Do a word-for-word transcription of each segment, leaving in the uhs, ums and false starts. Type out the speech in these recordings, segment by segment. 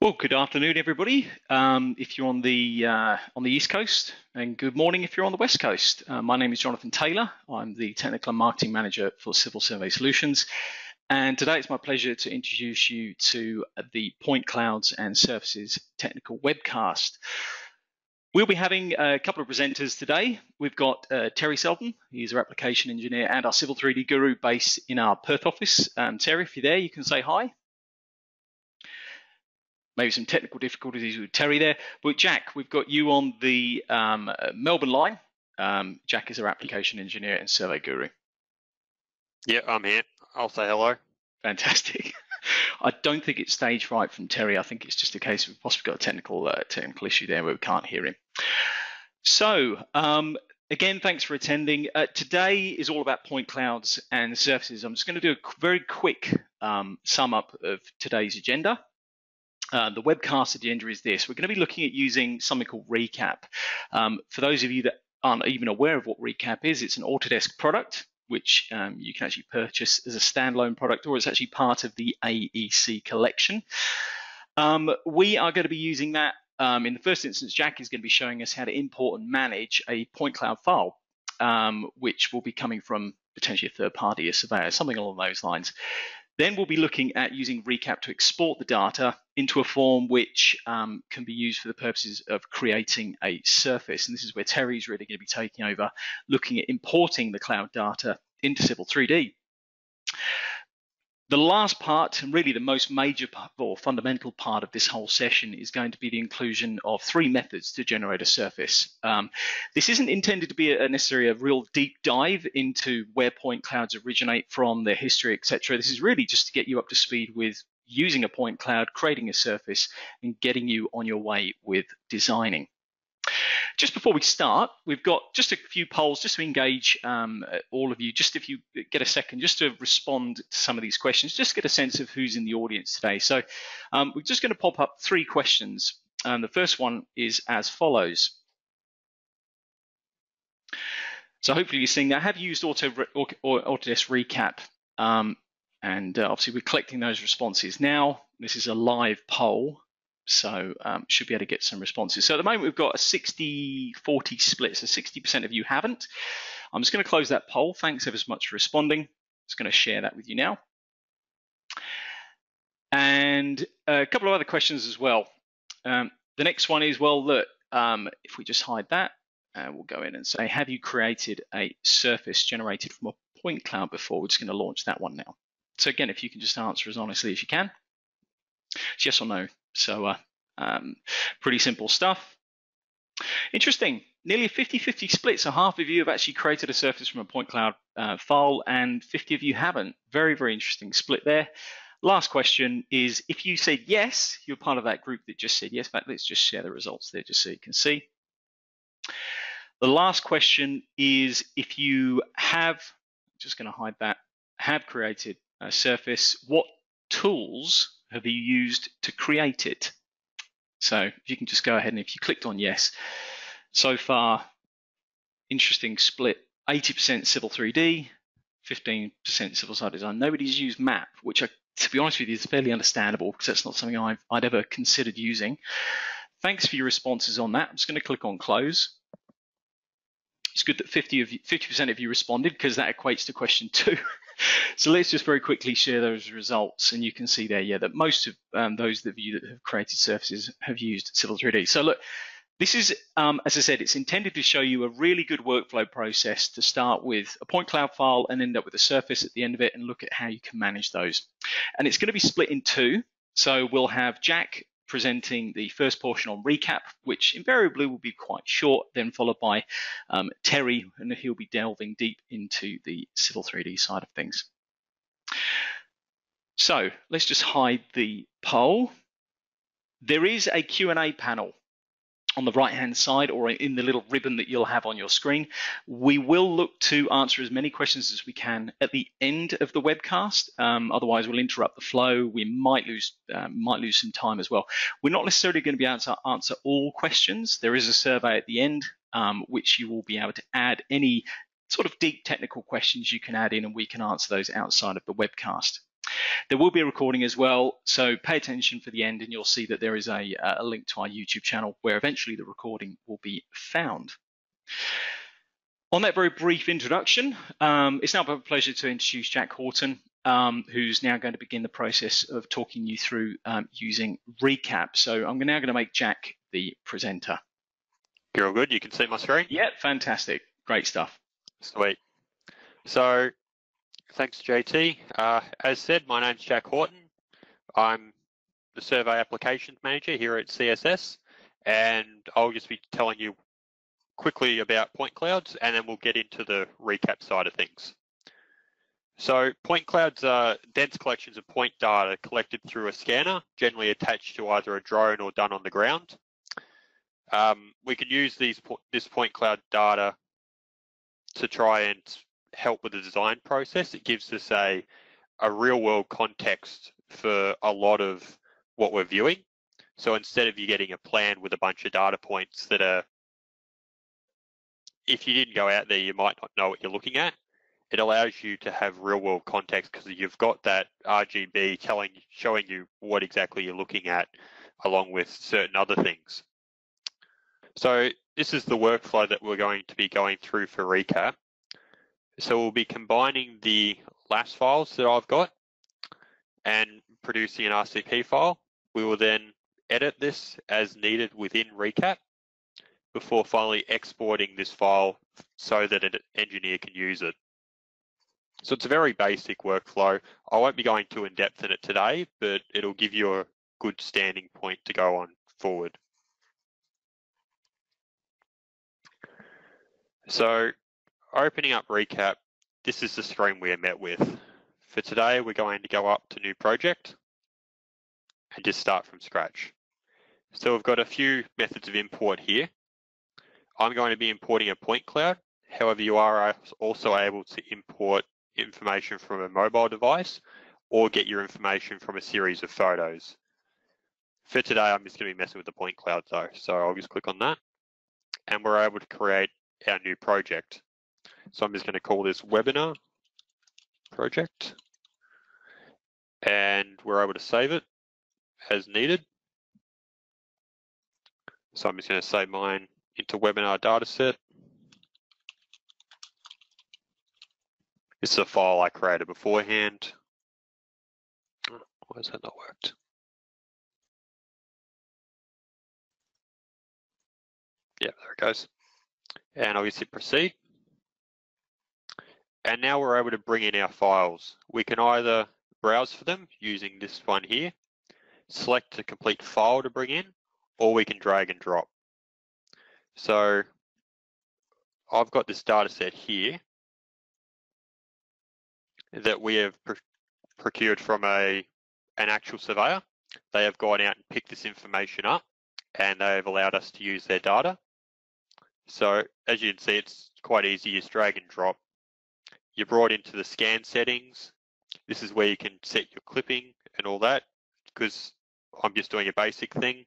Well, good afternoon, everybody. Um, if you're on the uh, on the East Coast, and good morning if you're on the West Coast. Uh, my name is Jonathan Taylor. I'm the Technical and Marketing Manager for Civil Survey Solutions, and today it's my pleasure to introduce you to the Point Clouds and Surfaces technical webcast. We'll be having a couple of presenters today. We've got uh, Terry Selden. He's our application engineer and our Civil three D guru based in our Perth office. Um, Terry, if you're there, you can say hi. Maybe some technical difficulties with Terry there. But Jack, we've got you on the um, Melbourne line. Um, Jack is our application engineer and survey guru. Yeah, I'm here. I'll say hello. Fantastic. I don't think it's stage right from Terry. I think it's just a case we've possibly got a technical, uh, technical issue there where we can't hear him. So um, again, thanks for attending. Uh, today is all about point clouds and surfaces. I'm just going to do a very quick um, sum up of today's agenda. Uh, the webcast agenda is this. We're going to be looking at using something called Recap. Um, for those of you that aren't even aware of what Recap is, it's an Autodesk product, which um, you can actually purchase as a standalone product, or it's actually part of the A E C collection. Um, we are going to be using that. Um, in the first instance, Jack is going to be showing us how to import and manage a point cloud file, um, which will be coming from potentially a third party, a surveyor, something along those lines. Then we'll be looking at using Recap to export the data into a form which um, can be used for the purposes of creating a surface. And this is where Terry's really going to be taking over, looking at importing the cloud data into Civil three D. The last part, and really the most major part, or fundamental part of this whole session, is going to be the inclusion of three methods to generate a surface. Um, this isn't intended to be a, necessarily a real deep dive into where point clouds originate from, their history, et cetera. This is really just to get you up to speed with using a point cloud, creating a surface, and getting you on your way with designing. Just before we start, we've got just a few polls just to engage um, all of you. Just if you get a second, just to respond to some of these questions, just get a sense of who's in the audience today. So um, we're just going to pop up three questions. And the first one is as follows. So hopefully you're seeing that. Have you used Auto, or, or Autodesk Recap? Um, and uh, obviously we're collecting those responses now. This is a live poll. So um, should be able to get some responses. So at the moment, we've got a sixty forty split. So sixty percent of you haven't. I'm just going to close that poll. Thanks ever so much for responding. Just going to share that with you now. And a couple of other questions as well. Um, the next one is, well, look, um, if we just hide that, uh, we'll go in and say, have you created a surface generated from a point cloud before? We're just going to launch that one now. So again, if you can just answer as honestly as you can. It's yes or no. So uh, um, pretty simple stuff. Interesting, nearly a fifty fifty split. So half of you have actually created a surface from a point cloud uh, file and fifty of you haven't. Very, very interesting split there. Last question is, if you said yes, you're part of that group that just said yes. In fact, let's just share the results there just so you can see. The last question is, if you have, just gonna hide that, have created a surface, what tools have you used to create it? So if you can just go ahead and if you clicked on yes, so far, interesting split, eighty percent Civil three D, fifteen percent Civil Site Design. Nobody's used map, which I, to be honest with you, is fairly understandable because that's not something I've, I'd ever considered using. Thanks for your responses on that. I'm just gonna click on close. It's good that fifty percent of you responded because that equates to question two. So let's just very quickly share those results. And you can see there, yeah, that most of um, those of you that have created surfaces have used Civil three D. So look, this is, um, as I said, it's intended to show you a really good workflow process to start with a point cloud file and end up with a surface at the end of it and look at how you can manage those. And it's going to be split in two. So we'll have Jack presenting the first portion on Recap, which invariably will be quite short, then followed by um, Terry, and he'll be delving deep into the Civil three D side of things. So let's just hide the poll. There is a Q and A panel on the right-hand side or in the little ribbon that you'll have on your screen. We will look to answer as many questions as we can at the end of the webcast. Um, otherwise, we'll interrupt the flow. We might lose, uh, might lose some time as well. We're not necessarily going to be able to answer all questions. There is a survey at the end, um, which you will be able to add any sort of deep technical questions you can add in, and we can answer those outside of the webcast. There will be a recording as well, so pay attention for the end and you'll see that there is a, a link to our YouTube channel where eventually the recording will be found. On that very brief introduction, um, it's now a pleasure to introduce Jack Horton, um, who's now going to begin the process of talking you through um, using Recap. So I'm now going to make Jack the presenter. You're all good? You can see my screen? Yeah, fantastic. Great stuff. Sweet. So thanks, J T. Uh, as said, my name's Jack Horton. I'm the Survey Applications Manager here at C S S, and I'll just be telling you quickly about point clouds, and then we'll get into the recap side of things. So point clouds are dense collections of point data collected through a scanner, generally attached to either a drone or done on the ground. Um, we can use these this point cloud data to try and help with the design process. It gives us a, a real world context for a lot of what we're viewing. So instead of you getting a plan with a bunch of data points that are, if you didn't go out there, you might not know what you're looking at. It allows you to have real world context because you've got that R G B telling, showing you what exactly you're looking at along with certain other things. So this is the workflow that we're going to be going through for Recap. So we'll be combining the L A S files that I've got and producing an R C P file. We will then edit this as needed within Recap before finally exporting this file so that an engineer can use it. So it's a very basic workflow. I won't be going too in depth in it today, but it'll give you a good standing point to go on forward. So opening up Recap, this is the screen we are met with. For today, we're going to go up to new project and just start from scratch. So we've got a few methods of import here. I'm going to be importing a point cloud. However, you are also able to import information from a mobile device or get your information from a series of photos. For today, I'm just going to be messing with the point cloud though. So I'll just click on that and we're able to create our new project. So I'm just going to call this webinar project, and we're able to save it as needed. So I'm just going to save mine into webinar dataset. This is a file I created beforehand. Why has that not worked? Yeah, there it goes. And I'll just hit proceed. And now we're able to bring in our files. We can either browse for them using this one here, select a complete file to bring in, or we can drag and drop. So I've got this data set here that we have pr procured from a an actual surveyor. They have gone out and picked this information up and they've allowed us to use their data. So as you can see, it's quite easy, you just drag and drop. You're brought into the scan settings. This is where you can set your clipping and all that. Because I'm just doing a basic thing,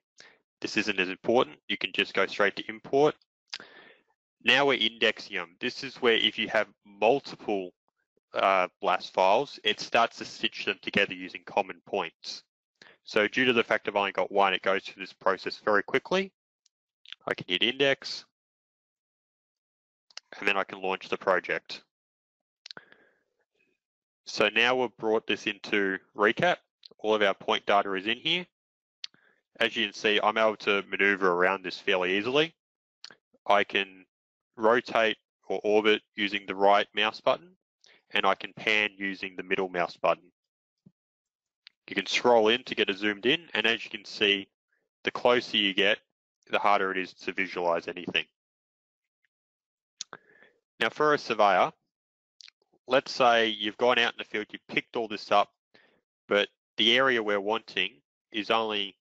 this isn't as important. You can just go straight to import. Now we're indexing them. This is where if you have multiple uh, L A S files, it starts to stitch them together using common points. So due to the fact I've only got one, it goes through this process very quickly. I can hit index, and then I can launch the project. So now we've brought this into Recap. All of our point data is in here. As you can see, I'm able to maneuver around this fairly easily. I can rotate or orbit using the right mouse button, and I can pan using the middle mouse button. You can scroll in to get it zoomed in, and as you can see, the closer you get, the harder it is to visualize anything. Now for a surveyor, let's say you've gone out in the field, you've picked all this up, but the area we're wanting is only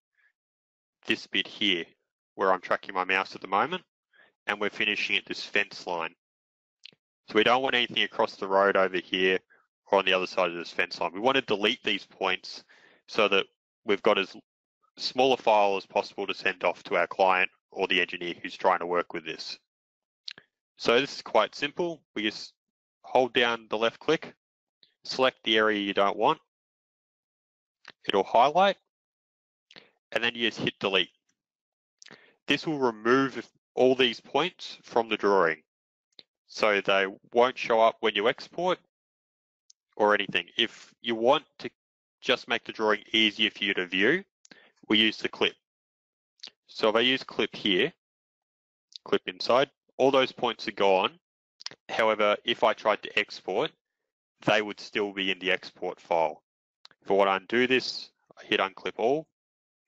this bit here, where I'm tracking my mouse at the moment, and we're finishing at this fence line. So we don't want anything across the road over here or on the other side of this fence line. We want to delete these points so that we've got as small a file as possible to send off to our client or the engineer who's trying to work with this. So this is quite simple. We just hold down the left click, select the area you don't want, it'll highlight, and then you just hit delete. This will remove all these points from the drawing, so they won't show up when you export or anything. If you want to just make the drawing easier for you to view, we use the clip. So if I use clip here, clip inside, all those points are gone. However, if I tried to export, they would still be in the export file. If I want to undo this, I hit unclip all,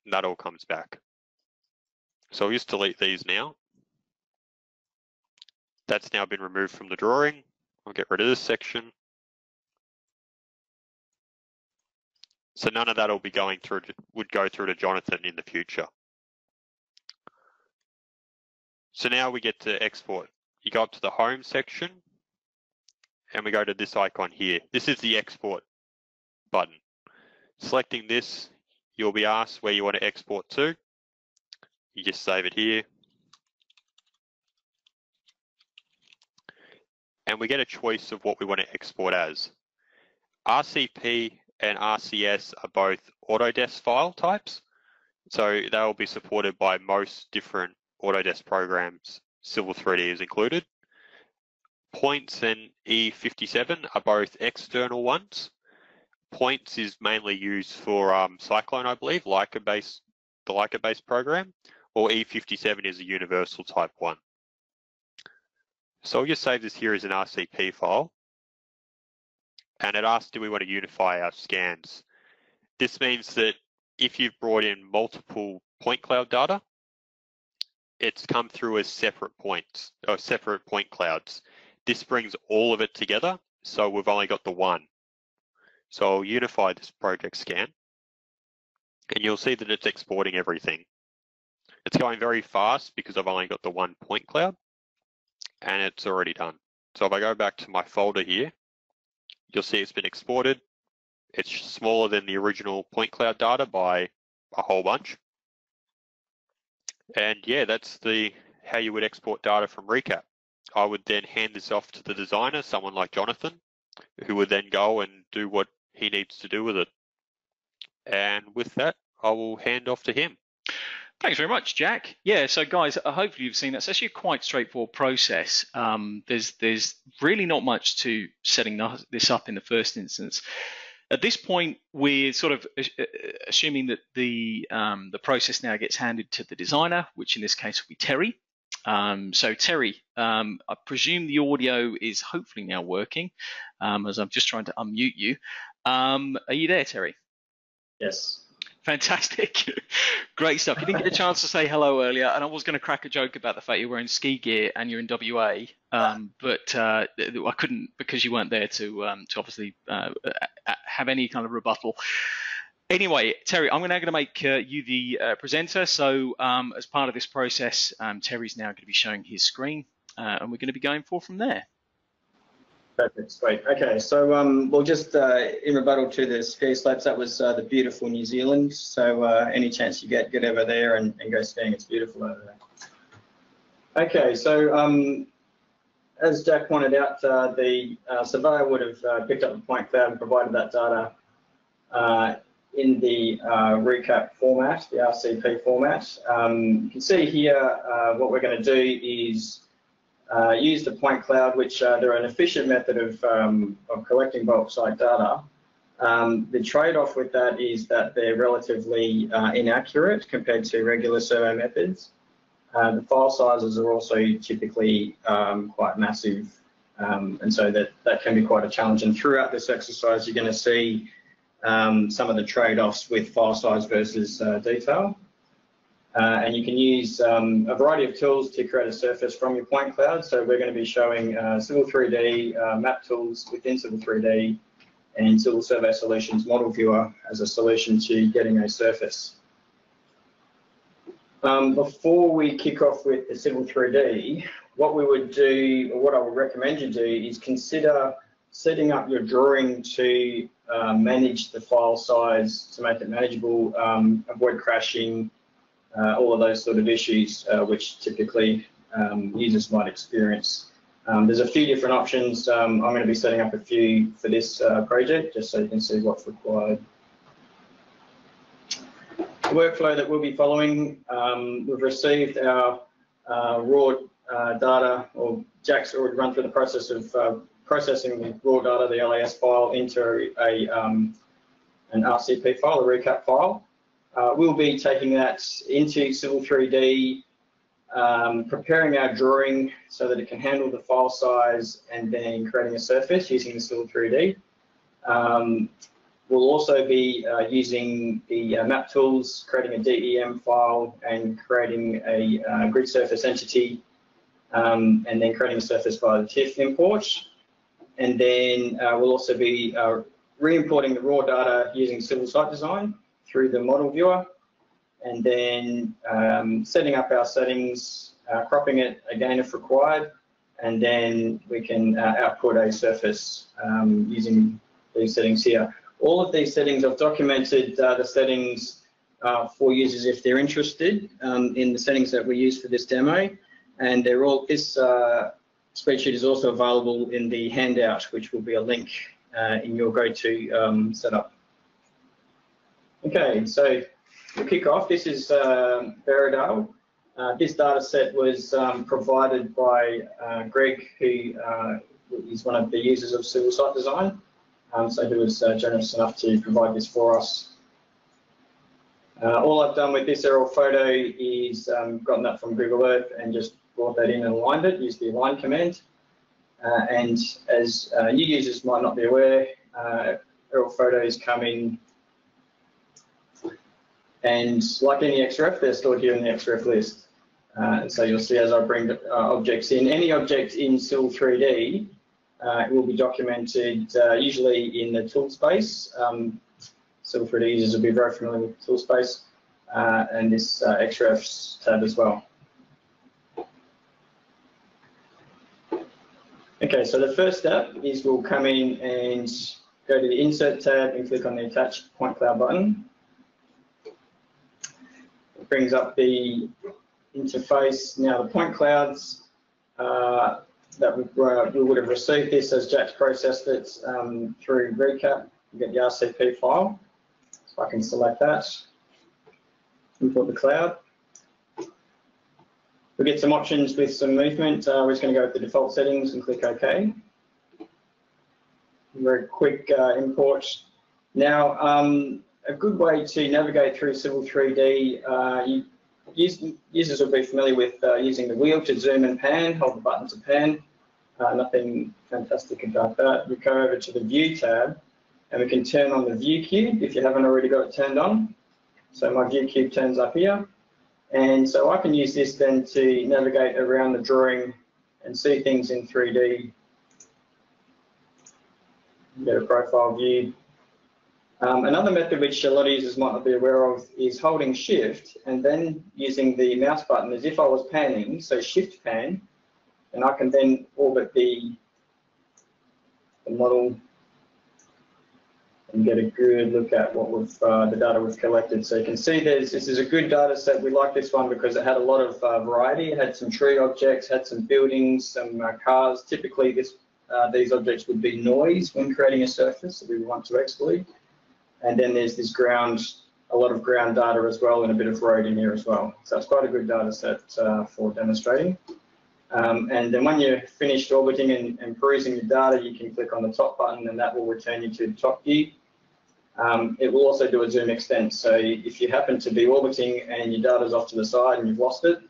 and that all comes back. So I'll just delete these now. That's now been removed from the drawing. I'll get rid of this section. So none of that will be going through, to, would go through to Jonathan in the future. So now we get to export. You go up to the home section and we go to this icon here. This is the export button. Selecting this, you'll be asked where you want to export to. You just save it here. And we get a choice of what we want to export as. R C P and R C S are both Autodesk file types, so they will be supported by most different Autodesk programs. Civil three D is included. Points and E fifty-seven are both external ones. Points is mainly used for um, Cyclone, I believe, Leica-based, the Leica-based program, or E fifty-seven is a universal type one. So I'll just save this here as an R C P file. And it asks, do we want to unify our scans? This means that if you've brought in multiple point cloud data, it's come through as separate points or separate point clouds. This brings all of it together, so we've only got the one. So I'll unify this project scan, and you'll see that it's exporting everything. It's going very fast because I've only got the one point cloud, and it's already done. So if I go back to my folder here, you'll see it's been exported. It's smaller than the original point cloud data by a whole bunch. And yeah, that's the how you would export data from Recap. I would then hand this off to the designer, someone like Jonathan, who would then go and do what he needs to do with it. And with that, I will hand off to him. Thanks very much, Jack. Yeah, so guys, hopefully you've seen that's actually quite a straightforward process. Um, there's there's really not much to setting this up in the first instance. At this point, we're sort of assuming that the um, the process now gets handed to the designer, which in this case will be Terry. Um, so Terry, um, I presume the audio is hopefully now working, um, as I'm just trying to unmute you. Um, are you there, Terry? Yes. Fantastic. Great stuff. You didn't get a chance to say hello earlier, and I was going to crack a joke about the fact you're wearing ski gear and you're in W A, um, but uh, I couldn't because you weren't there to, um, to obviously uh, have any kind of rebuttal. Anyway, Terry, I'm now going to make uh, you the uh, presenter. So um, as part of this process, um, Terry's now going to be showing his screen, uh, and we're going to be going forward from there. Perfect, great. Okay, so um, well, just uh, in rebuttal to the ski slopes, that was uh, the beautiful New Zealand. So uh, any chance you get, get over there and, and go skiing. It's beautiful over there. Okay, so um, as Jack pointed out, uh, the uh, surveyor would have uh, picked up the point cloud and provided that data uh, in the uh, recap format, the R C P format. Um, you can see here uh, what we're going to do is Uh, use the point cloud, which uh, they're an efficient method of, um, of collecting bulk site data. Um, the trade-off with that is that they're relatively uh, inaccurate compared to regular survey methods. Uh, the file sizes are also typically um, quite massive, um, and so that, that can be quite a challenge. And throughout this exercise, you're going to see um, some of the trade-offs with file size versus uh, detail. Uh, and you can use um, a variety of tools to create a surface from your point cloud. So we're going to be showing uh, Civil three D uh, map tools within Civil three D and Civil Survey Solutions Model Viewer as a solution to getting a surface. Um, before we kick off with the Civil three D, what we would do, or what I would recommend you do, is consider setting up your drawing to uh, manage the file size, to make it manageable, um, avoid crashing, Uh, all of those sort of issues uh, which typically um, users might experience. Um, there's a few different options. Um, I'm going to be setting up a few for this uh, project just so you can see what's required. workflow that we'll be following, um, we've received our uh, raw uh, data, or Jack's already run through the process of uh, processing the raw data, the L A S file, into a, um, an R C P file, a recap file. Uh, we'll be taking that into Civil three D, um, preparing our drawing so that it can handle the file size, and then creating a surface using the Civil three D. Um, we'll also be uh, using the uh, map tools, creating a D E M file, and creating a uh, grid surface entity, um, and then creating a surface via the TIFF import. And then uh, we'll also be uh, re-importing the raw data using Civil Site Design through the model viewer, and then um, setting up our settings, uh, cropping it again if required, and then we can uh, output a surface um, using these settings here. All of these settings, I've documented uh, the settings uh, for users if they're interested um, in the settings that we use for this demo, and they're all, this uh, spreadsheet is also available in the handout, which will be a link uh, in your go-to um, setup. Okay, so we'll kick off. This is uh, Berridale. Uh, this data set was um, provided by uh, Greg, who uh, is one of the users of Civil Site Design. Um, so he was uh, generous enough to provide this for us. Uh, all I've done with this aerial photo is um, gotten that from Google Earth and just brought that in and aligned it, used the align command. Uh, and as uh, new users might not be aware, uh, aerial photos come in, and like any X R F, they're stored here in the X R F list. Uh, so you'll see as I bring uh, objects in, any object in Civil three D, Uh, it will be documented uh, usually in the tool space. Um, Civil three D users will be very familiar with tool space uh, and this uh, X R F tab as well. Okay, so the first step is we'll come in and go to the Insert tab and click on the Attach Point Cloud button. It brings up the interface. Now the point clouds, uh, that we, uh, we would have received this as Jack's processed it um, through Recap. You get the R C P file, so I can select that, import the cloud. We get some options with some movement. Uh, we're just going to go with the default settings and click OK. Very quick uh, import. Now, um, a good way to navigate through Civil three D, uh, you users will be familiar with uh, using the wheel to zoom and pan, hold the button to pan, uh, nothing fantastic about that. We go over to the View tab and we can turn on the View Cube if you haven't already got it turned on. So my View Cube turns up here, and so I can use this then to navigate around the drawing and see things in three D. Get a profile view. Um, another method which a lot of users might not be aware of is holding Shift and then using the mouse button as if I was panning, so Shift pan, and I can then orbit the, the model and get a good look at what we've, uh, the data we've collected. So you can see there's, this is a good data set. We like this one because it had a lot of uh, variety. It had some tree objects, had some buildings, some uh, cars. Typically this, uh, these objects would be noise when creating a surface that we want to exclude. And then there's this ground, a lot of ground data as well, and a bit of road in here as well. So it's quite a good data set uh, for demonstrating. Um, and then when you're finished orbiting and, and perusing the data, you can click on the top button and that will return you to the top view. Um, it will also do a zoom extent. So if you happen to be orbiting and your data's off to the side and you've lost it,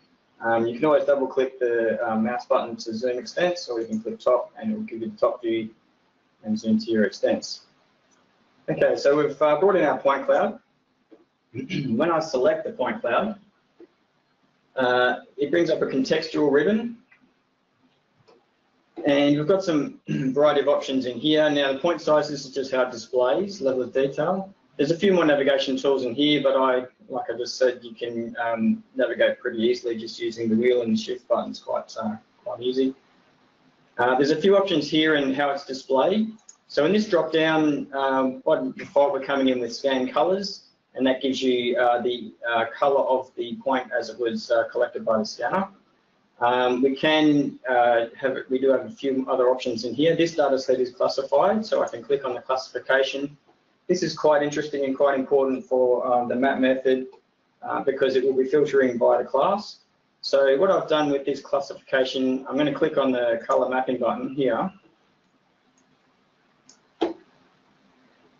um, you can always double click the uh, mouse button to zoom extents, or you can click top and it will give you the top view and zoom to your extents. Okay, so we've uh, brought in our point cloud. When I select the point cloud, uh, it brings up a contextual ribbon. And we've got some variety of options in here. Now, the point size, this is just how it displays, level of detail. There's a few more navigation tools in here, but I, like I just said, you can um, navigate pretty easily just using the wheel and the shift buttons, quite, uh, quite easy. Uh, there's a few options here in how it's displayed. So in this drop-down, um, by default, we're coming in with scan colours, and that gives you uh, the uh, colour of the point as it was uh, collected by the scanner. Um, we can uh, have we do have a few other options in here. This data set is classified, so I can click on the classification. This is quite interesting and quite important for um, the map method. uh, because it will be filtering by the class. So what I've done with this classification, I'm going to click on the color mapping button here.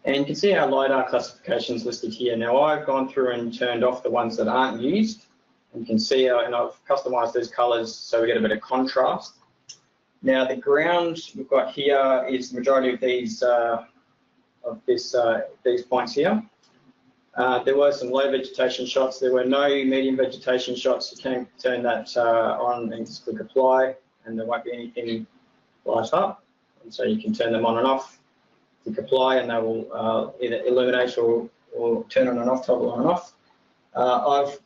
And you can see our LIDAR classifications listed here. Now I've gone through and turned off the ones that aren't used. You can see, uh, and I've customised those colours so we get a bit of contrast. Now the ground we've got here is the majority of these uh, of this uh, these points here. Uh, there were some low vegetation shots. There were no medium vegetation shots. You can turn that uh, on and just click apply, and there won't be anything light up. And so you can turn them on and off. Click apply and they will uh, either illuminate or, or turn on and off, toggle on and off. Uh, I've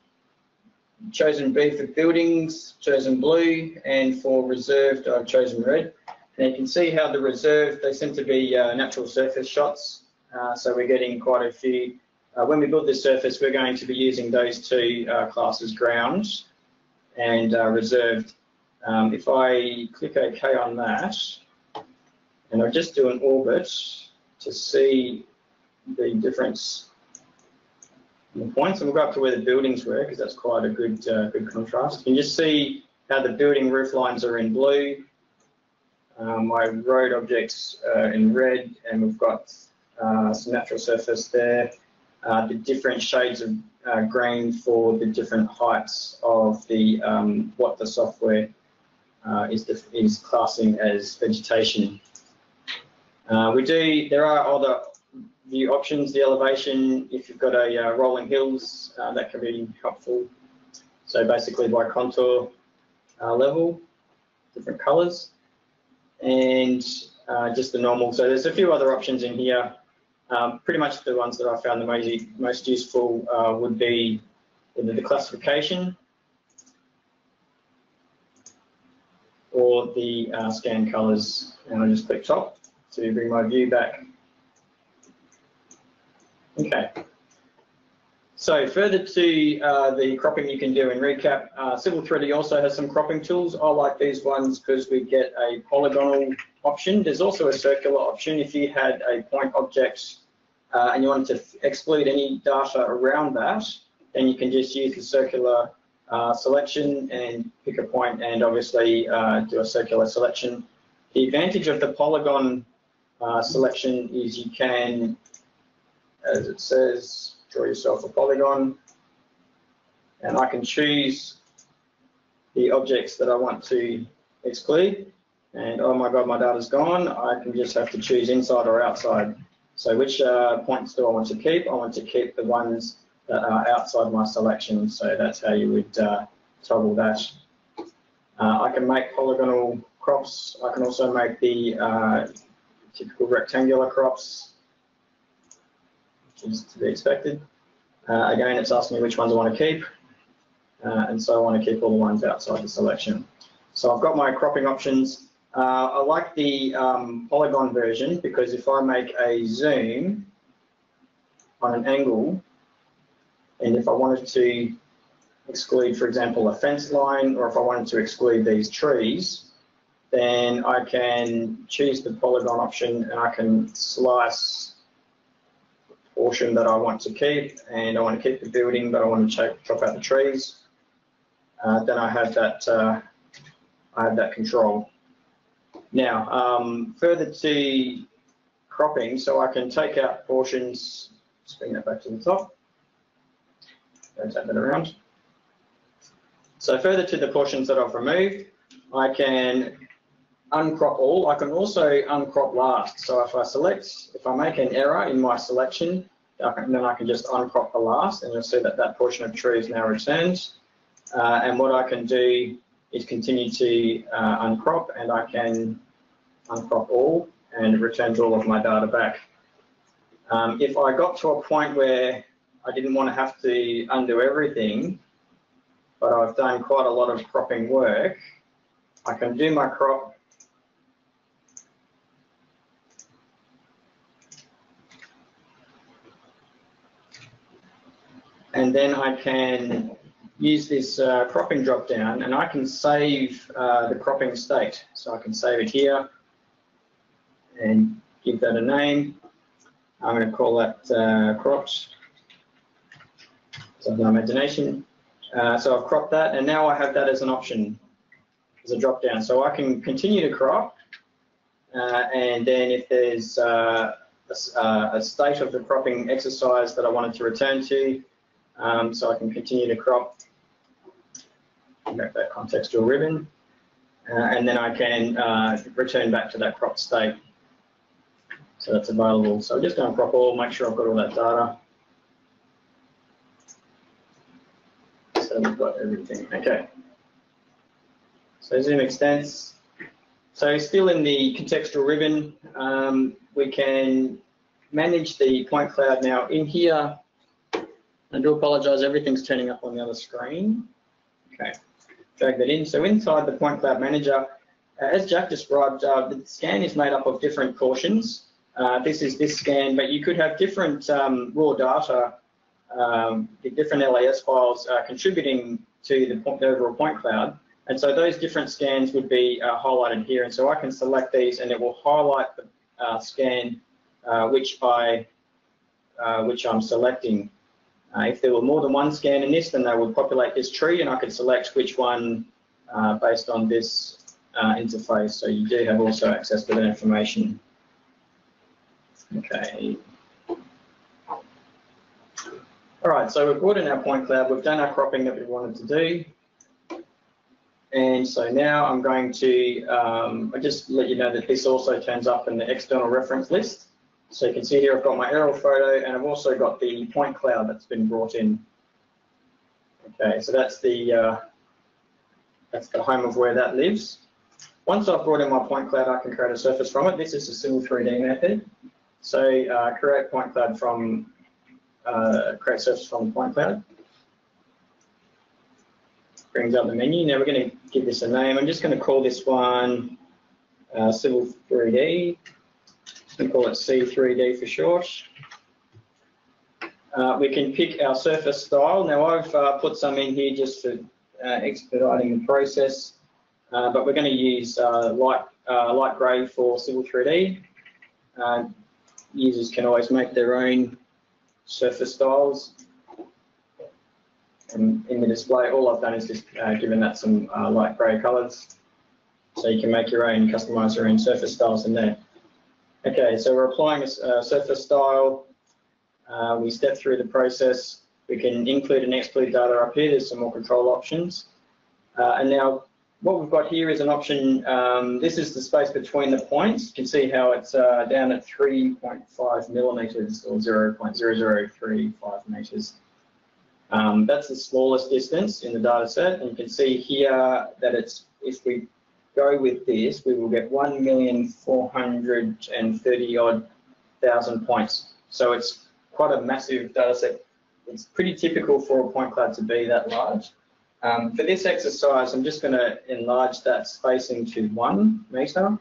chosen B for buildings, chosen blue, and for reserved I've chosen red. And you can see how the reserved, they seem to be uh, natural surface shots, uh, so we're getting quite a few. Uh, when we build this surface, we're going to be using those two uh, classes, ground and uh, reserved. Um, if I click OK on that, and I'll just do an orbit to see the difference in the points, and we'll go up to where the buildings were because that's quite a good uh, good contrast. You can just see how the building roof lines are in blue, um, my road objects uh, in red, and we've got uh, some natural surface there. Uh, the different shades of uh, green for the different heights of the um, what the software uh, is the, is classing as vegetation. Uh, we do, there are other view options, the elevation, if you've got a uh, rolling hills, uh, that can be helpful. So basically by contour uh, level, different colours, and uh, just the normal. So there's a few other options in here. Um, pretty much the ones that I found the most, most useful uh, would be either the classification or the uh, scan colours, and I'll just click top to bring my view back. Okay. So further to uh, the cropping you can do in Recap, uh, Civil three D also has some cropping tools. I like these ones because we get a polygonal option. There's also a circular option if you had a point object uh, and you wanted to exclude any data around that, then you can just use the circular uh, selection and pick a point and obviously uh, do a circular selection. The advantage of the polygon uh, selection is you can, as it says, draw yourself a polygon, and I can choose the objects that I want to exclude, and oh my god, my data's gone. I can just have to choose inside or outside. So which uh, points do I want to keep? I want to keep the ones that are outside my selection, so that's how you would uh, toggle that. Uh, I can make polygonal crops. I can also make the uh, typical rectangular crops, which is to be expected. Uh, again, it's asking me which ones I want to keep, uh, and so I want to keep all the ones outside the selection. So I've got my cropping options. Uh, I like the um, polygon version because if I make a zoom on an angle, and if I wanted to exclude, for example, a fence line, or if I wanted to exclude these trees, then I can choose the polygon option and I can slice the portion that I want to keep, and I want to keep the building but I want to chop, chop out the trees. Uh, then I have that uh, I have that control. Now um, further to cropping, so I can take out portions, just bring that back to the top, don't turn that around. So further to the portions that I've removed, I can uncrop all. I can also uncrop last. So if I select, if I make an error in my selection, I can, then I can just uncrop the last, and you'll see that that portion of tree is now returned. Uh, and what I can do is continue to uh, uncrop, and I can uncrop all, and it returns all of my data back. Um, if I got to a point where I didn't want to have to undo everything, but I've done quite a lot of cropping work, I can do my crop, and then I can use this uh, cropping drop down, and I can save uh, the cropping state. So I can save it here and give that a name. I'm going to call that uh, cropped. So no pagination. Uh, so I've cropped that, and now I have that as an option, as a drop down. So I can continue to crop, uh, and then if there's uh, a, a state of the cropping exercise that I wanted to return to, um, so I can continue to crop, back that contextual ribbon, uh, and then I can uh, return back to that cropped state. So that's available. So I'm just going to crop all, make sure I've got all that data. So we've got everything. Okay. So zoom extents. So still in the contextual ribbon, um, we can manage the point cloud now in here. I do apologise, everything's turning up on the other screen. Okay. Drag that in. So inside the point cloud manager, as Jack described, uh, the scan is made up of different portions. Uh, this is this scan, but you could have different um, raw data, um, different L A S files uh, contributing to the, point, the overall point cloud. And so those different scans would be uh, highlighted here. And so I can select these and it will highlight the uh, scan uh, which, I, uh, which I'm selecting. Uh, if there were more than one scan in this, then they would populate this tree and I could select which one uh, based on this uh, interface. So you do have also access to that information. Okay. All right, so we've brought in our point cloud, we've done our cropping that we wanted to do. And so now I'm going to, um, I'll just let you know that this also turns up in the external reference list. So you can see here I've got my aerial photo and I've also got the point cloud that's been brought in. Okay, so that's the, uh, that's the home of where that lives. Once I've brought in my point cloud, I can create a surface from it. This is the Civil three D method. So uh, create point cloud from uh, create surface from point cloud brings up the menu. Now we're going to give this a name. I'm just going to call this one uh, Civil three D. We call it C three D for short. Uh, we can pick our surface style. Now I've uh, put some in here just for uh, expediting the process, uh, but we're going to use uh, light uh, light grey for Civil three D. Uh, Users can always make their own surface styles. And in the display, all I've done is just uh, given that some uh, light grey colours. So you can make your own, customise your own surface styles in there. Okay, so we're applying a uh, surface style. Uh, we step through the process. We can include and exclude data up here. There's some more control options. Uh, and now what we've got here is an option, um, this is the space between the points. You can see how it's uh, down at three point five millimetres or zero point zero zero three five metres. Um, that's the smallest distance in the data set, and you can see here that it's, if we go with this, we will get one million four hundred thirty odd thousand points. So it's quite a massive data set. It's pretty typical for a point cloud to be that large. Um, for this exercise, I'm just going to enlarge that spacing to one metre.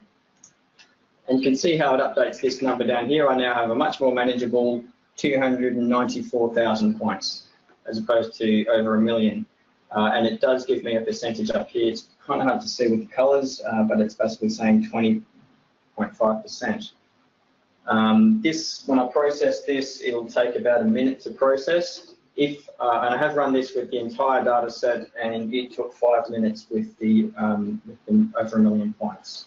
And you can see how it updates this number down here. I now have a much more manageable two hundred ninety-four thousand points as opposed to over a million. Uh, and it does give me a percentage up here. It's kind of hard to see with the colours, uh, but it's basically saying twenty point five percent. Um, this, when I process this, it'll take about a minute to process. If, uh, and I have run this with the entire data set, and it took five minutes with the, um, with the over a million points.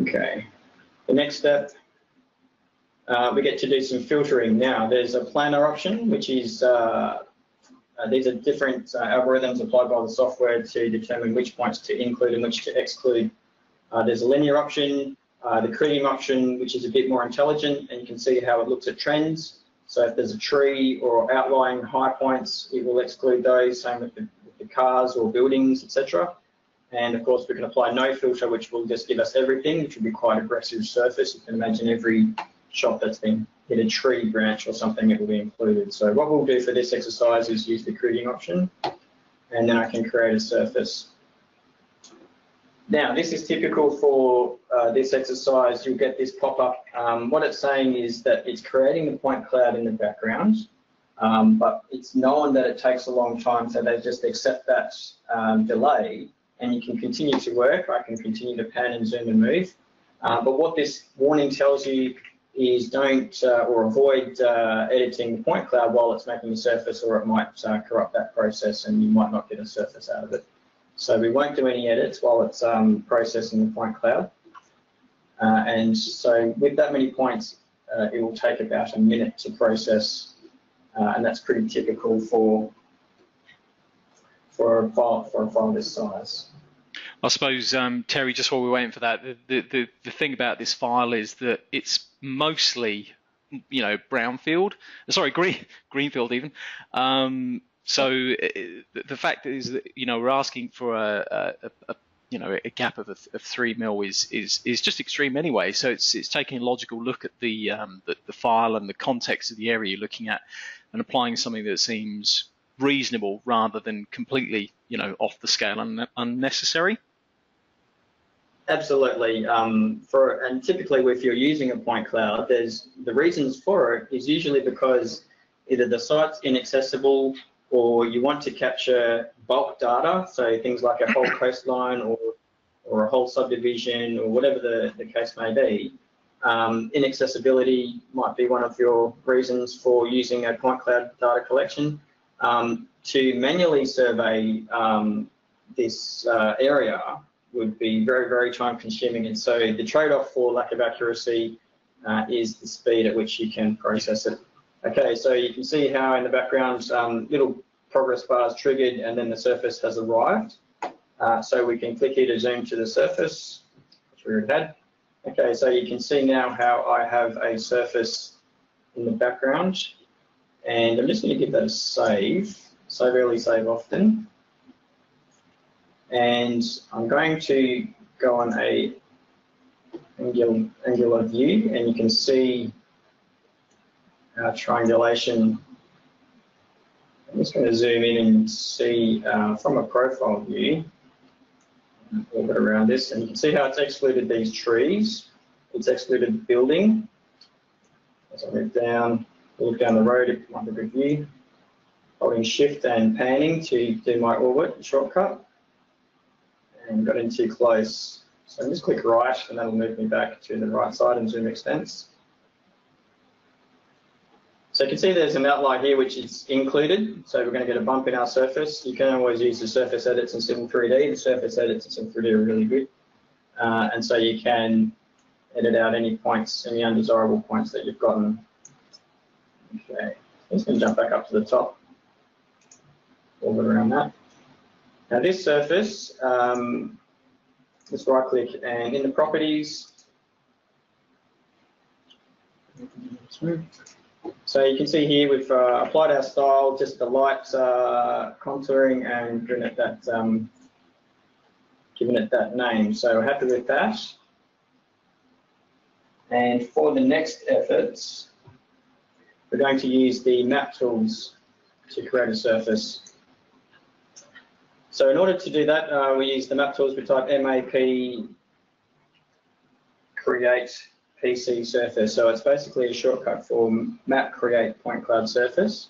Okay, the next step, uh, we get to do some filtering. Now, there's a planner option, which is, uh, uh, these are different uh, algorithms applied by the software to determine which points to include and which to exclude. Uh, there's a linear option. Uh, the cream option, which is a bit more intelligent, and you can see how it looks at trends. So if there's a tree or outlying high points, it will exclude those, same with the, with the cars or buildings, et cetera. And of course, we can apply no filter, which will just give us everything, which would be quite aggressive surface. You can imagine every shop that's been hit a tree branch or something, it will be included. So what we'll do for this exercise is use the cream option, and then I can create a surface. Now, this is typical for uh, this exercise. You'll get this pop-up. Um, what it's saying is that it's creating the point cloud in the background, um, but it's known that it takes a long time, so they just accept that um, delay, and you can continue to work. I can continue to pan and zoom and move. Uh, but what this warning tells you is don't uh, or avoid uh, editing the point cloud while it's making a surface, or it might uh, corrupt that process and you might not get a surface out of it. So we won't do any edits while it's um, processing the point cloud. Uh, and so with that many points, uh, it will take about a minute to process, uh, and that's pretty typical for for a file for a file this size. I suppose, um, Terry, just while we're waiting for that, the, the, the thing about this file is that it's mostly, you know, brownfield, sorry, green, greenfield even. Um, so it, the fact is that, you know, we're asking for a, a, a you know, a gap of, a, of three mil is, is, is just extreme anyway. So it's, it's taking a logical look at the, um, the, the file and the context of the area you're looking at and applying something that seems reasonable rather than completely, you know, off the scale and unnecessary. Absolutely. Um, for and typically, if you're using a point cloud, there's the reasons for it is usually because either the site's inaccessible, or you want to capture bulk data, so things like a whole coastline or or a whole subdivision or whatever the, the case may be. Um, inaccessibility might be one of your reasons for using a point cloud data collection. Um, to manually survey um, this uh, area would be very, very time consuming, and so the trade-off for lack of accuracy uh, is the speed at which you can process it. Okay, so you can see how in the background um, little progress bars triggered and then the surface has arrived. Uh, so we can click here to zoom to the surface, which we already had. Okay, so you can see now how I have a surface in the background. And I'm just going to give that a save. Save early, save often. And I'm going to go on a angular, angular view, and you can see our triangulation. I'm just going to zoom in and see uh, from a profile view, orbit around this, and you can see how it's excluded these trees. It's excluded building. As I move down, look down the road, it might be a good view. Holding shift and panning to do my orbit shortcut. And got in too close. So I'm just click right and that'll move me back to the right side and zoom extents. So you can see there's an outline here which is included. So we're going to get a bump in our surface. You can always use the surface edits in Civil three D. The surface edits in Civil three D are really good. Uh, and so you can edit out any points, any undesirable points that you've gotten. Okay, I'm just going to jump back up to the top, orbit around that. Now this surface, um, let's right click and in the properties, so you can see here we've uh, applied our style, just the light uh, contouring and given it that, um, given it that name. So we're happy with that. And for the next efforts, we're going to use the map tools to create a surface. So in order to do that, uh, we use the map tools. We type M A P create P C surface. So it's basically a shortcut for map create point cloud surface.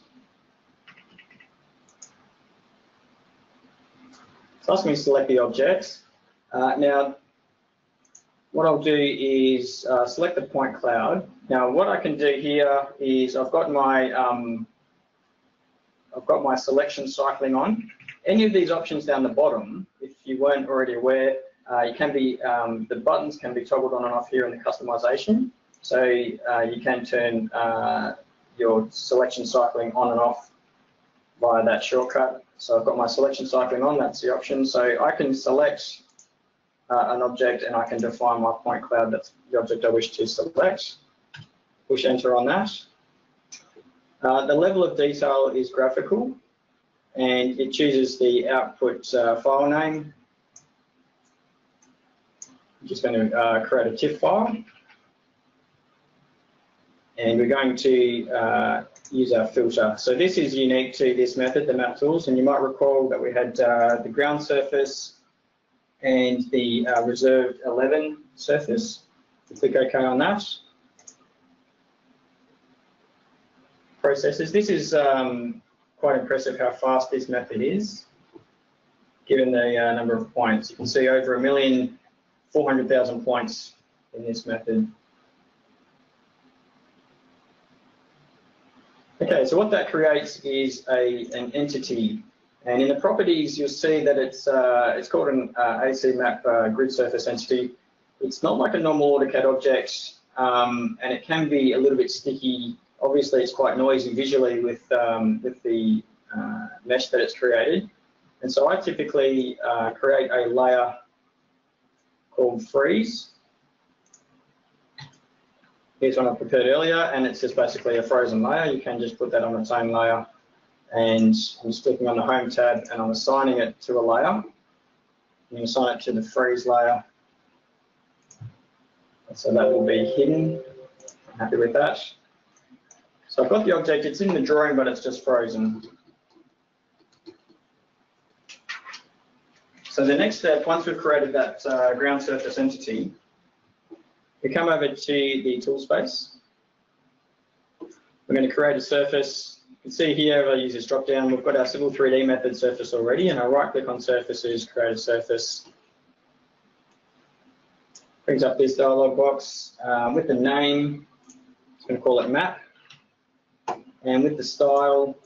It's asking me to select the objects. Uh, now, what I'll do is uh, select the point cloud. Now, what I can do here is I've got my um, I've got my selection cycling on. Any of these options down the bottom, if you weren't already aware, uh, you can be um, the buttons can be toggled on and off here in the customization. So uh, you can turn uh, your selection cycling on and off via that shortcut. So I've got my selection cycling on. That's the option. So I can select uh, an object and I can define my point cloud. That's the object I wish to select. Push enter on that. Uh, the level of detail is graphical, and it chooses the output uh, file name. I'm just going to uh, create a TIFF file, and we're going to uh, use our filter. So this is unique to this method, the map tools, and you might recall that we had uh, the ground surface and the uh, reserved eleven surface. We click OK on that. Processes. This is um, quite impressive how fast this method is, given the uh, number of points. You can see over a million, four hundred thousand points in this method. Okay, so what that creates is a, an entity, and in the properties you'll see that it's uh, it's called an uh, A E C map uh, grid surface entity. It's not like a normal AutoCAD object, um, and it can be a little bit sticky. Obviously, it's quite noisy visually with um, with the uh, mesh that it's created. And so I typically uh, create a layer called freeze. Here's one I prepared earlier, and it's just basically a frozen layer. You can just put that on its own layer, and I'm just clicking on the home tab and I'm assigning it to a layer. I'm going to assign it to the freeze layer. So that will be hidden. I'm happy with that. So I've got the object, it's in the drawing, but it's just frozen. So the next step, once we've created that uh, ground surface entity, we come over to the tool space. We're going to create a surface. You can see here if I use this drop down, we've got our Civil three D method surface already, and I right click on surfaces, create a surface. Brings up this dialog box um, with the name, it's going to call it map, and with the style.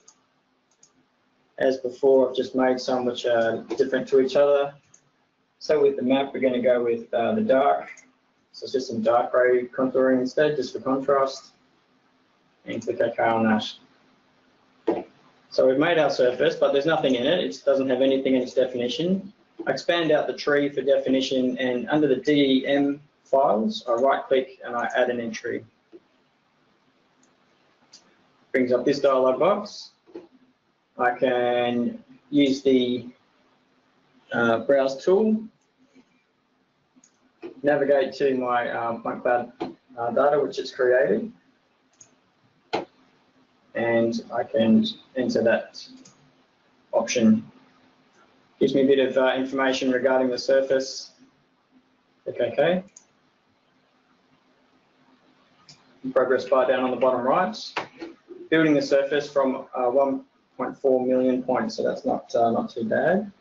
As before, I've just made some which are different to each other. So with the map, we're going to go with uh, the dark. So it's just some dark grey contouring instead, just for contrast. And click OK on that. So we've made our surface, but there's nothing in it. It doesn't have anything in its definition. I expand out the tree for definition, and under the D E M files, I right-click and I add an entry. Brings up this dialog box. I can use the uh, browse tool, navigate to my uh, Point Cloud uh, data which it's created, and I can enter that option. Gives me a bit of uh, information regarding the surface. Click OK. Progress bar down on the bottom right. Building the surface from uh, one. one point four million points, so that's not uh, not too bad.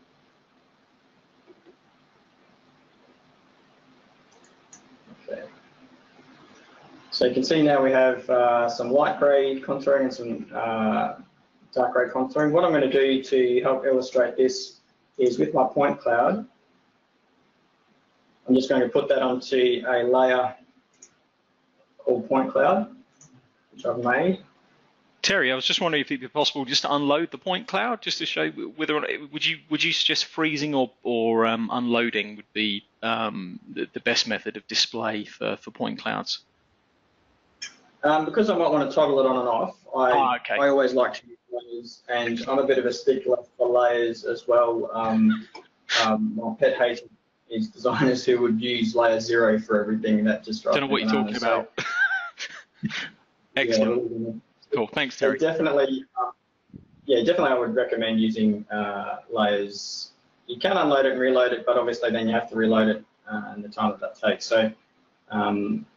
Okay. So you can see now we have uh, some light grey contouring and some uh, dark grey contouring. What I'm going to do to help illustrate this is with my point cloud, I'm just going to put that onto a layer called point cloud, which I've made. Terry, I was just wondering if it'd be possible just to unload the point cloud, just to show whether or not, would you would you suggest freezing or or um, unloading would be um, the, the best method of display for, for point clouds? Um, because I might want to toggle it on and off. I ah, okay. I always like to use layers, and I'm a bit of a stickler for layers as well. Um, um, my pet hate is designers who would use layer zero for everything. That just I don't know what you're talking about. Excellent. Yeah, cool, thanks Terry. So definitely, uh, yeah, definitely I would recommend using uh, layers. You can unload it and reload it, but obviously then you have to reload it uh, and the time that that takes. So um,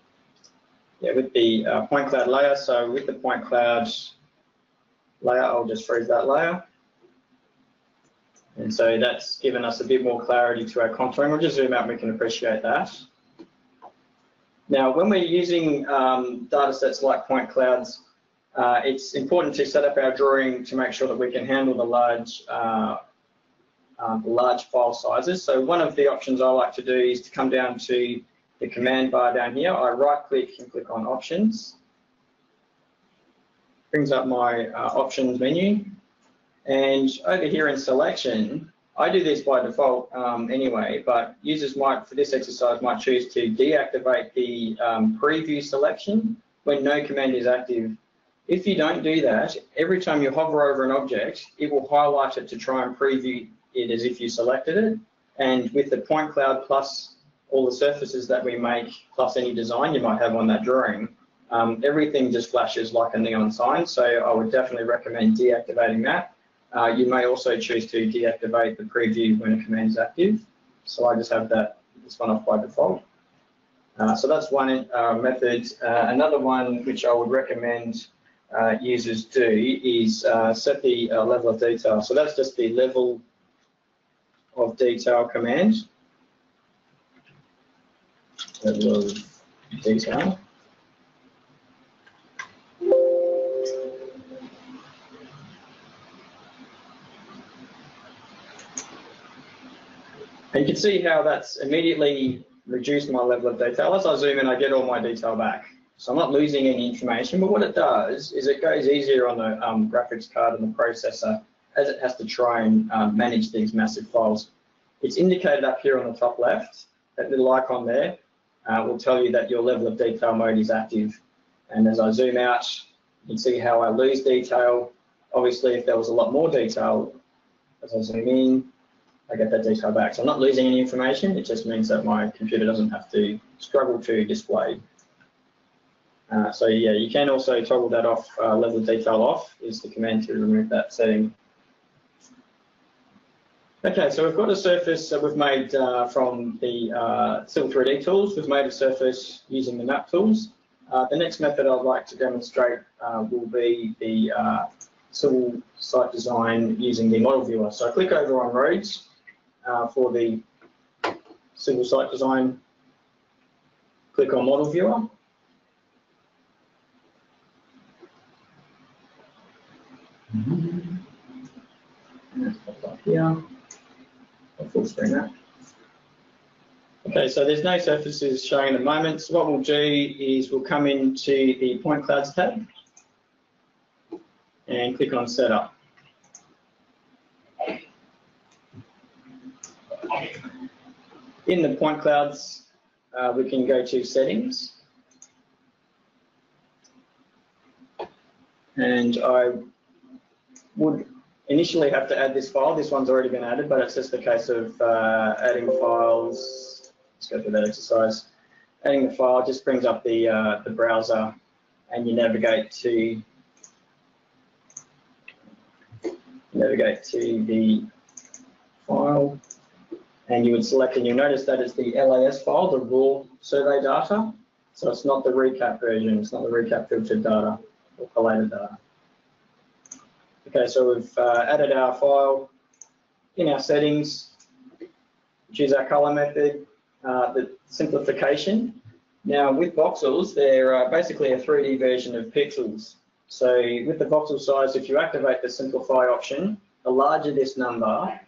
yeah, with the uh, point cloud layer, so with the point cloud layer, I'll just freeze that layer. And so that's given us a bit more clarity to our contouring. We'll just zoom out and we can appreciate that. Now, when we're using um, data sets like point clouds, Uh, it's important to set up our drawing to make sure that we can handle the large uh, um, large file sizes. So one of the options I like to do is to come down to the command bar down here. I right click and click on options. Brings up my uh, options menu. And over here in selection, I do this by default um, anyway, but users might, for this exercise, might choose to deactivate the um, preview selection when no command is active. If you don't do that, every time you hover over an object, it will highlight it to try and preview it as if you selected it. And with the point cloud plus all the surfaces that we make, plus any design you might have on that drawing, um, everything just flashes like a neon sign. So I would definitely recommend deactivating that. Uh, you may also choose to deactivate the preview when a command is active. So I just have that this one off by default. Uh, so that's one uh, method. Uh, another one which I would recommend Uh, users do is uh, set the uh, level of detail. So that's just the level of detail command. Level of detail. And you can see how that's immediately reduced my level of detail. As I zoom in, I get all my detail back. So I'm not losing any information, but what it does is it goes easier on the um, graphics card and the processor as it has to try and um, manage these massive files. It's indicated up here on the top left, that little icon there uh, will tell you that your level of detail mode is active. And as I zoom out, you can see how I lose detail. Obviously, if there was a lot more detail, as I zoom in, I get that detail back. So I'm not losing any information, it just means that my computer doesn't have to struggle to display. Uh, so yeah, you can also toggle that off, uh, level of detail off is the command to remove that setting. Okay, so we've got a surface that we've made uh, from the uh, Civil three D tools. We've made a surface using the map tools. Uh, the next method I'd like to demonstrate uh, will be the uh, Civil Site Design using the model viewer. So I click over on roads uh, for the Civil Site Design, click on model viewer. Here. Full screen that. Okay, so there's no surfaces showing at the moment. So what we'll do is we'll come into the Point Clouds tab and click on Setup. In the Point Clouds, uh, we can go to Settings. And I would initially have to add this file. This one's already been added, but it's just a case of uh, adding files. Let's go through that exercise. Adding the file just brings up the, uh, the browser and you navigate to navigate to the file and you would select, and you'll notice that it's the L A S file, the raw survey data. So it's not the recap version, it's not the recap filtered data or collated data. Okay, so we've uh, added our file in our settings, choose our colour method, uh, the simplification. Now with voxels, they're uh, basically a three D version of pixels. So with the voxel size, if you activate the simplify option, the larger this number,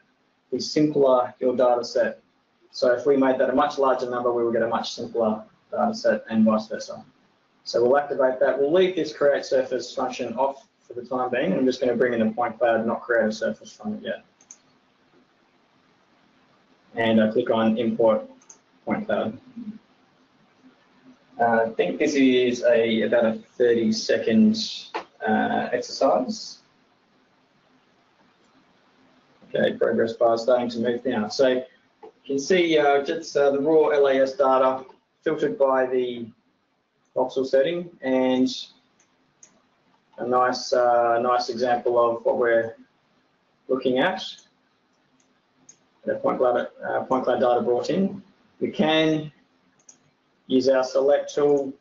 the simpler your data set. So if we made that a much larger number, we would get a much simpler data set and vice versa. So we'll activate that. We'll leave this create surface function off for the time being, and I'm just going to bring in a point cloud and not create a surface from it yet. And I click on Import Point Cloud. Uh, I think this is a about a thirty second uh, exercise. Okay, progress bar is starting to move now. So you can see uh, it's uh, the raw L A S data filtered by the voxel setting, and a nice, uh, nice example of what we're looking at. The point cloud, uh, point cloud data brought in. We can use our select tool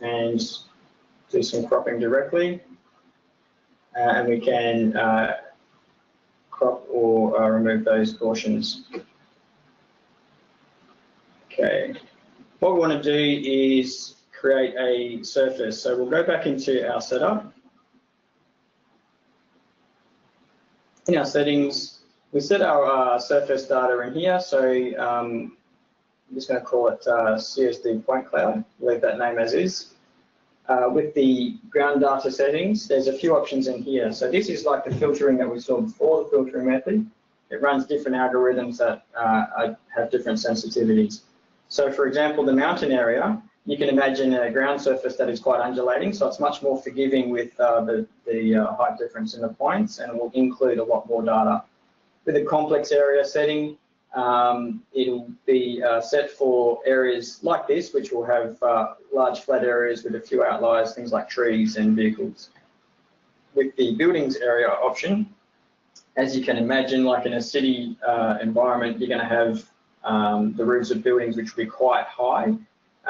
and do some cropping directly, uh, and we can uh, crop or uh, remove those portions. Okay. What we want to do is create a surface. So we'll go back into our setup. In our settings, we set our uh, surface data in here. So um, I'm just going to call it uh, C S D Point Cloud, leave that name as is. Uh, with the ground data settings, there's a few options in here. So this is like the filtering that we saw before, the filtering method. It runs different algorithms that uh, have different sensitivities. So for example, the mountain area, you can imagine a ground surface that is quite undulating, so it's much more forgiving with uh, the, the uh, height difference in the points, and it will include a lot more data. With a complex area setting, um, it'll be uh, set for areas like this, which will have uh, large flat areas with a few outliers, things like trees and vehicles. With the buildings area option, as you can imagine, like in a city uh, environment, you're going to have um, the roofs of buildings which will be quite high,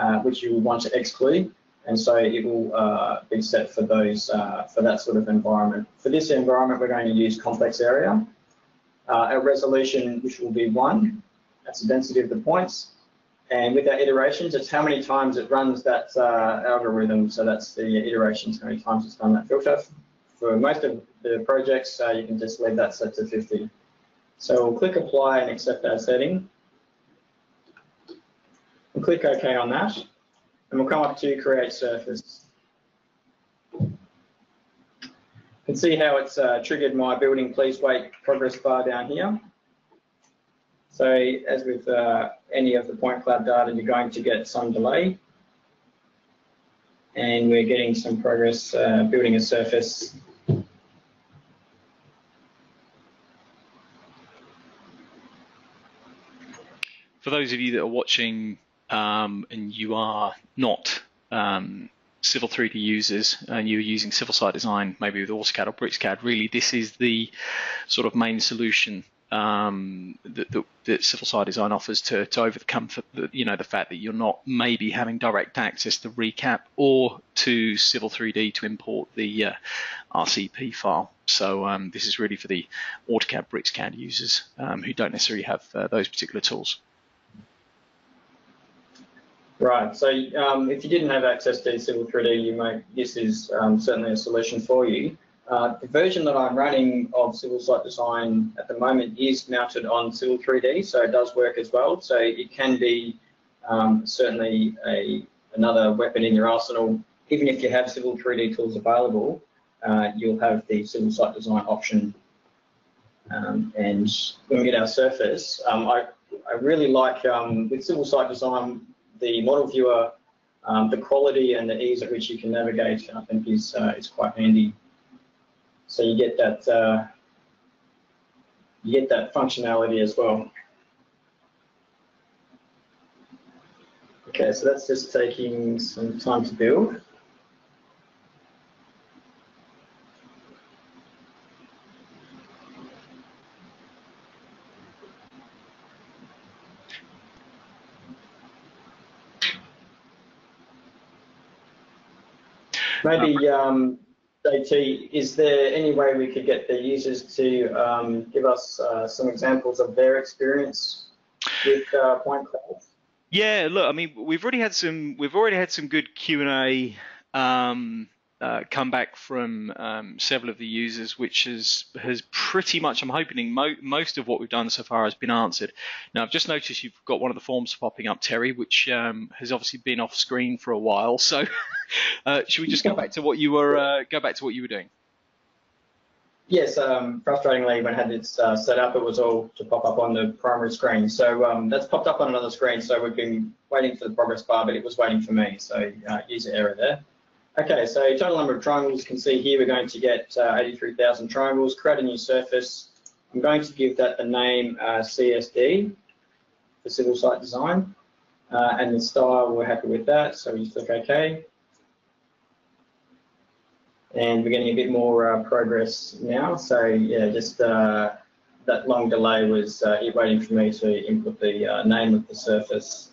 Uh, which you will want to exclude, and so it will uh, be set for those uh, for that sort of environment. For this environment, we're going to use complex area, uh, our resolution, which will be one. That's the density of the points, and with our iterations, it's how many times it runs that uh, algorithm. So that's the iterations, how many times it's done that filter. For most of the projects, uh, you can just leave that set to fifty. So click Apply and accept that setting. We'll click OK on that, and we'll come up to Create Surface. You can see how it's uh, triggered my building please wait progress bar down here. So as with uh, any of the point cloud data, you're going to get some delay. And we're getting some progress uh, building a surface. For those of you that are watching um, and you are not um, Civil three D users and you're using Civil Site Design, maybe with AutoCAD or BricsCAD, really this is the sort of main solution Um, that, that, that Civil Site Design offers to, to overcome the, you know, the fact that you're not maybe having direct access to Recap or to Civil three D to import the uh, R C P file. So um, this is really for the AutoCAD, BricsCAD users um, who don't necessarily have uh, those particular tools. Right, so um, if you didn't have access to Civil three D, you may, this is um, certainly a solution for you. Uh, the version that I'm running of Civil Site Design at the moment is mounted on Civil three D, so it does work as well. So it can be um, certainly a, another weapon in your arsenal. Even if you have Civil three D tools available, uh, you'll have the Civil Site Design option. Um, and when we get our surface, um, I, I really like, um, with Civil Site Design, the model viewer, um, the quality and the ease at which you can navigate, I think is, uh, is quite handy. So you get that uh, you get that functionality as well. Okay, so that's just taking some time to build. Maybe. Um, J T, is there any way we could get the users to um, give us uh, some examples of their experience with uh, point clouds? Yeah, look, I mean, we've already had some. We've already had some good Q and A um, uh, come back from um, several of the users, which is has pretty much. I'm hoping mo most of what we've done so far has been answered. Now, I've just noticed you've got one of the forms popping up, Terry, which um, has obviously been off screen for a while, so. Uh, should we just go back to what you were uh, go back to what you were doing? Yes, um, frustratingly, when I had this uh, set up, it was all to pop up on the primary screen. So um, that's popped up on another screen. So we've been waiting for the progress bar, but it was waiting for me. So uh, user error there. Okay, so total number of triangles. You can see here we're going to get uh, eighty-three thousand triangles. Create a new surface. I'm going to give that the name uh, C S D for Civil Site Design, uh, and the style. We're happy with that. So we just click OK. And we're getting a bit more uh, progress now. So yeah, just uh, that long delay was uh, it waiting for me to input the uh, name of the surface.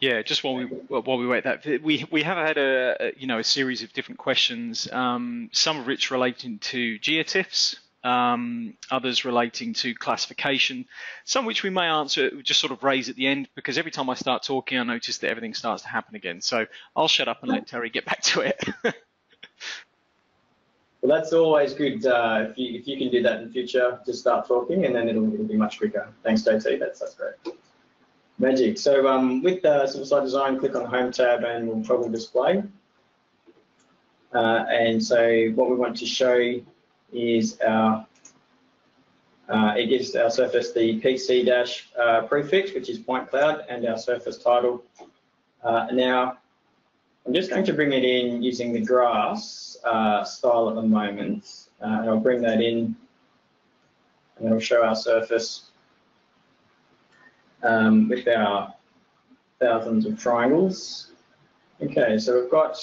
Yeah, just while we while we wait that we we have had a, a you know a series of different questions, um, some of which relating to geotiffs. Um, others relating to classification, some which we may answer, just sort of raise at the end, because every time I start talking, I notice that everything starts to happen again. So I'll shut up and let Terry get back to it. Well, that's always good. Uh, if, you, if you can do that in the future, just start talking and then it'll, it'll be much quicker. Thanks, J T. That's, that's great. Magic. So um, with uh, Civil Site Design, click on the Home tab and we'll toggle display. Uh, and so what we want to show is our, uh, it gives our surface the P C dash uh, prefix, which is point cloud, and our surface title. Uh, now, I'm just going to bring it in using the grass uh, style at the moment. Uh, and I'll bring that in and it'll show our surface um, with our thousands of triangles. Okay, so we've got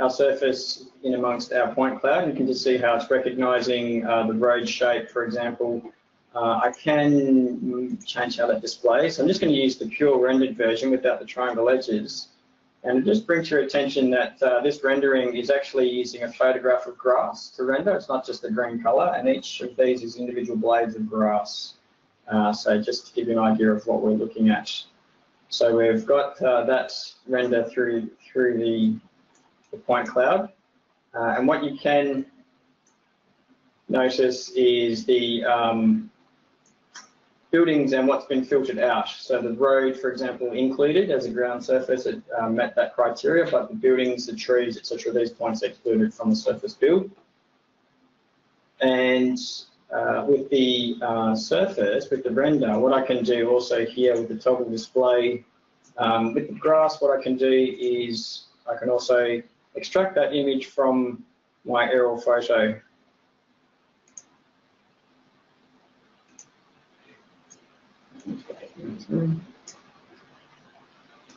our surface in amongst our point cloud. You can just see how it's recognizing uh, the road shape, for example. Uh, I can change how that displays. So I'm just going to use the pure rendered version without the triangle edges. And just bring to your attention that uh, this rendering is actually using a photograph of grass to render. It's not just the green color, and each of these is individual blades of grass. Uh, so just to give you an idea of what we're looking at. So we've got uh, that render through, through the The point cloud, uh, and what you can notice is the um, buildings and what's been filtered out. So the road, for example, included as a ground surface, it uh, met that criteria, but the buildings, the trees, et cetera, these points excluded from the surface build. And uh, with the uh, surface, with the render, what I can do also here with the toggle display, um, with the grass, what I can do is I can also extract that image from my aerial photo.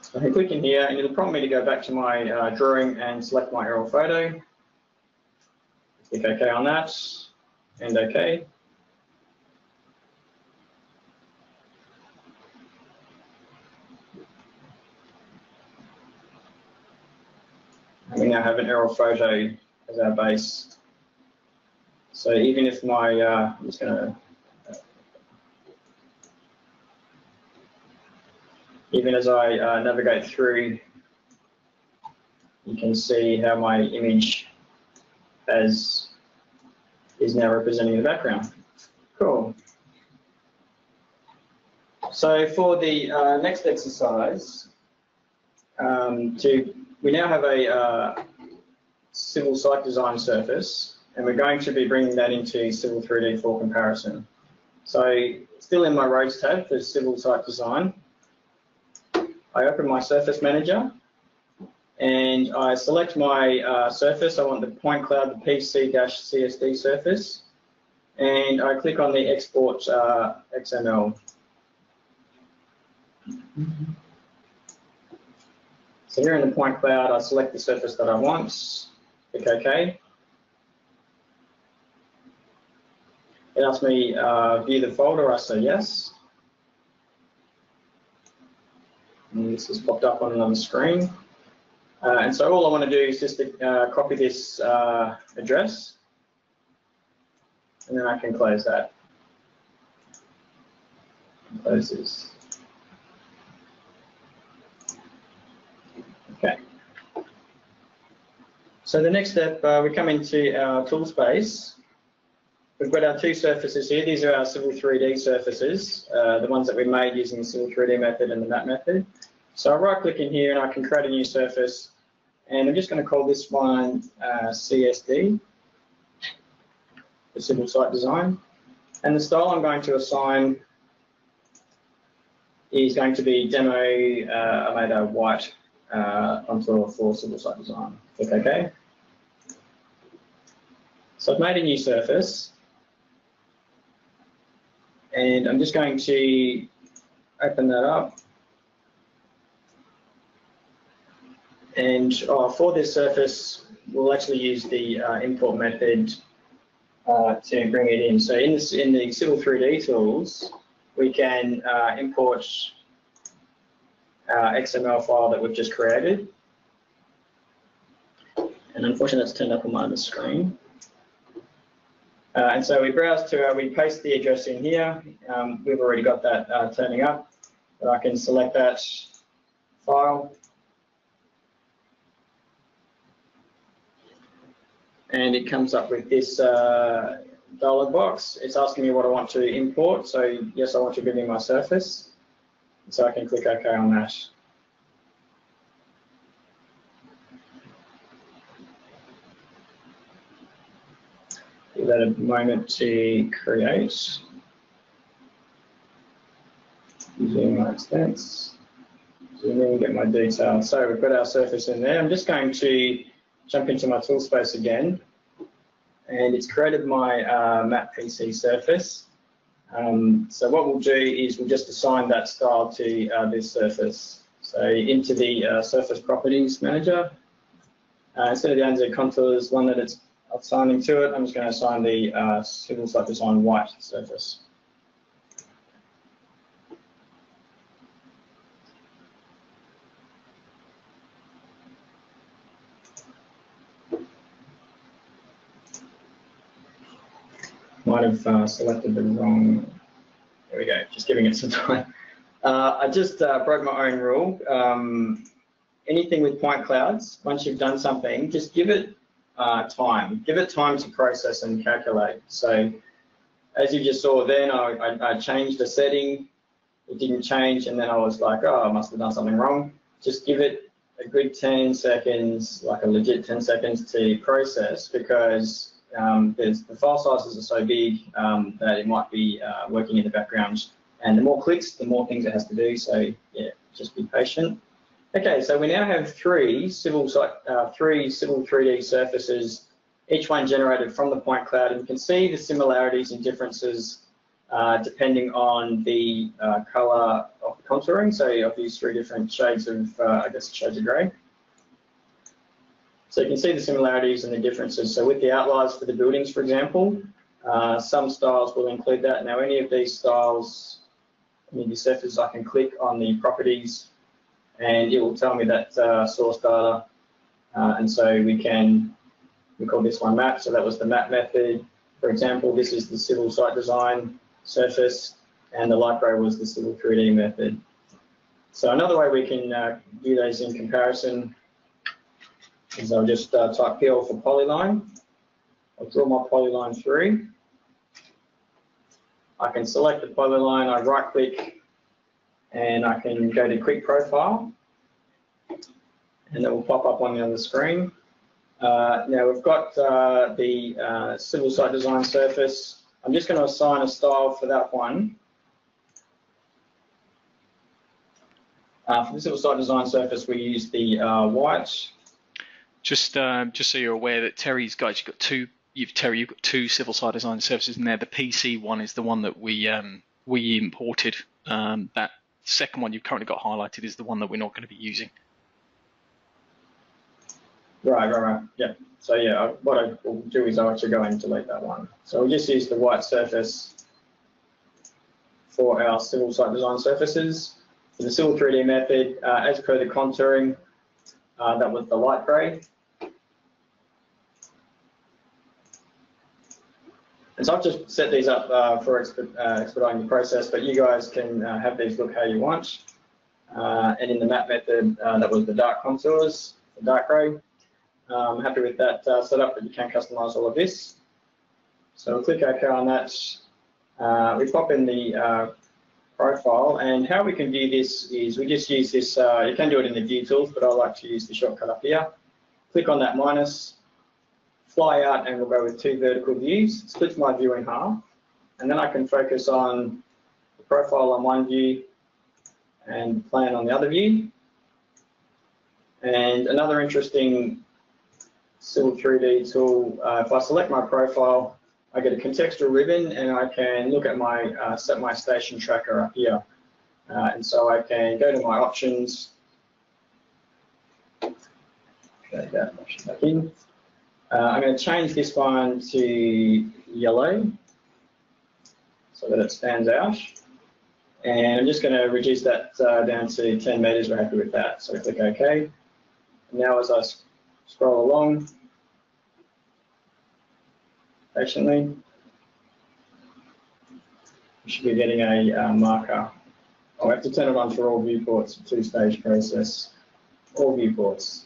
So I can click in here and it'll prompt me to go back to my uh, drawing and select my aerial photo. Click OK on that and OK. And we now have an aerial photo as our base. So even if my, uh, I'm just going to Even as I uh, navigate through, you can see how my image has, is now representing the background. Cool. So for the uh, next exercise, um, to, we now have a uh, civil site design surface, and we're going to be bringing that into Civil three D for comparison. So still in my roads tab for civil site design, I open my surface manager and I select my uh, surface. I want the point cloud, the P C C S D surface, and I click on the export uh, X M L. So here in the point cloud, I select the surface that I want, click OK. It asks me uh, view the folder, I say yes. And this has popped up on another screen. Uh, and so all I want to do is just uh, copy this uh, address, and then I can close that. Close this. Okay. So the next step, uh, we come into our tool space. We've got our two surfaces here. These are our Civil three D surfaces, uh, the ones that we made using the Civil three D method and the map method. So I right click in here and I can create a new surface, and I'm just going to call this one uh, C S D, the Civil Site Design. And the style I'm going to assign is going to be demo, uh, I made a white uh, contour for Civil Site Design. Click OK. So I've made a new surface. And I'm just going to open that up. And uh, for this surface, we'll actually use the uh, import method uh, to bring it in. So in, this, in the Civil three D tools, we can uh, import our X M L file that we've just created. And unfortunately, that's turned up on my other screen. Uh, and so we browse to, uh, we paste the address in here. Um, we've already got that uh, turning up, but I can select that file. And it comes up with this uh, dialog box. It's asking me what I want to import. So yes, I want to give me my surface. So I can click OK on that. Give that a moment to create using my extents. Zoom in and get my details. So we've got our surface in there. I'm just going to jump into my tool space again, and it's created my uh, map P C surface. Um, so what we'll do is we'll just assign that style to uh, this surface. So into the uh, surface properties manager, uh, instead of the under contours one that it's assigning to it, I'm just going to assign the uh, Civil Site Design white surface. Might have uh, selected the wrong. There we go. Just giving it some time. Uh, I just uh, broke my own rule. Um, anything with point clouds, once you've done something, just give it uh, time. Give it time to process and calculate. So as you just saw then, I, I, I changed the setting. It didn't change, and then I was like, oh, I must have done something wrong. Just give it a good ten seconds, like a legit ten seconds to process, because um, there's, the file sizes are so big um, that it might be uh, working in the background. And the more clicks, the more things it has to do. So yeah, just be patient. Okay, so we now have three civil site, uh, three civil three D surfaces, each one generated from the point cloud, and you can see the similarities and differences uh, depending on the uh, color of the contouring. So I've used three different shades of, uh, I guess, shades of grey. So you can see the similarities and the differences. So with the outlines for the buildings, for example, uh, some styles will include that. Now, any of these styles, any of these surfaces, I can click on the properties, and it will tell me that uh, source data, uh, and so we can, we call this one map, so that was the map method. For example, this is the civil site design surface, and the light grey was the civil three D method. So another way we can uh, do those in comparison is I'll just uh, type P L for polyline. I'll draw my polyline through. I can select the polyline, I right click, and I can go to Quick Profile, and that will pop up on the other screen. Uh, now we've got uh, the uh, Civil Site Design surface. I'm just going to assign a style for that one. Uh, for the Civil Site Design surface, we use the uh, white. Just, um, just so you're aware that Terry's guys, you've got two. You've Terry, you've got two Civil Site Design surfaces in there. The P C one is the one that we um, we imported. Um, that second one you've currently got highlighted is the one that we're not going to be using. Right, right, right. Yeah. So yeah, what I will do is I'll actually go and delete that one. So we'll just use the white surface for our civil site design surfaces. For the civil three D method, uh, as per the contouring, uh, that was the light grey. And so I've just set these up uh, for exped uh, expediting the process, but you guys can uh, have these look how you want. Uh, and in the map method, uh, that was the dark contours, the dark grey. I'm happy with that uh, setup, but you can customize all of this. So we'll click OK on that. Uh, we pop in the uh, profile, and how we can view this is we just use this. Uh, you can do it in the view tools, but I like to use the shortcut up here. Click on that minus. Fly out, and we'll go with two vertical views, split my view in half, and then I can focus on the profile on one view and the plan on the other view. And another interesting Civil three D tool, uh, if I select my profile, I get a contextual ribbon, and I can look at my, uh, set my station tracker up here. Uh, and so I can go to my options, drag that option back in. Uh, I'm going to change this one to yellow so that it stands out. And I'm just going to reduce that uh, down to ten meters. We're happy with that. So I click OK. And now as I sc scroll along patiently, we should be getting a uh, marker. Oh, I have to turn it on for all viewports, two-stage process, all viewports.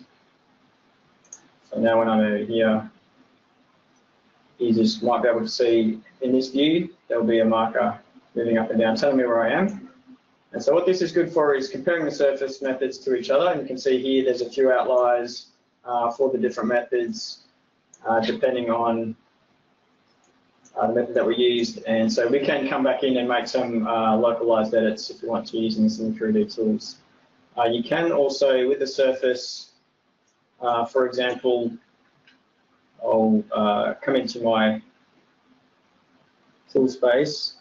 So now when I'm over here, you just might be able to see in this view, there'll be a marker moving up and down, telling me where I am. And so what this is good for is comparing the surface methods to each other. And you can see here, there's a few outliers uh, for the different methods, uh, depending on uh, the method that we used. And so we can come back in and make some uh, localized edits if you want to use this in three D tools. Uh, you can also, with the surface, Uh, for example, I'll uh, come into my tool space,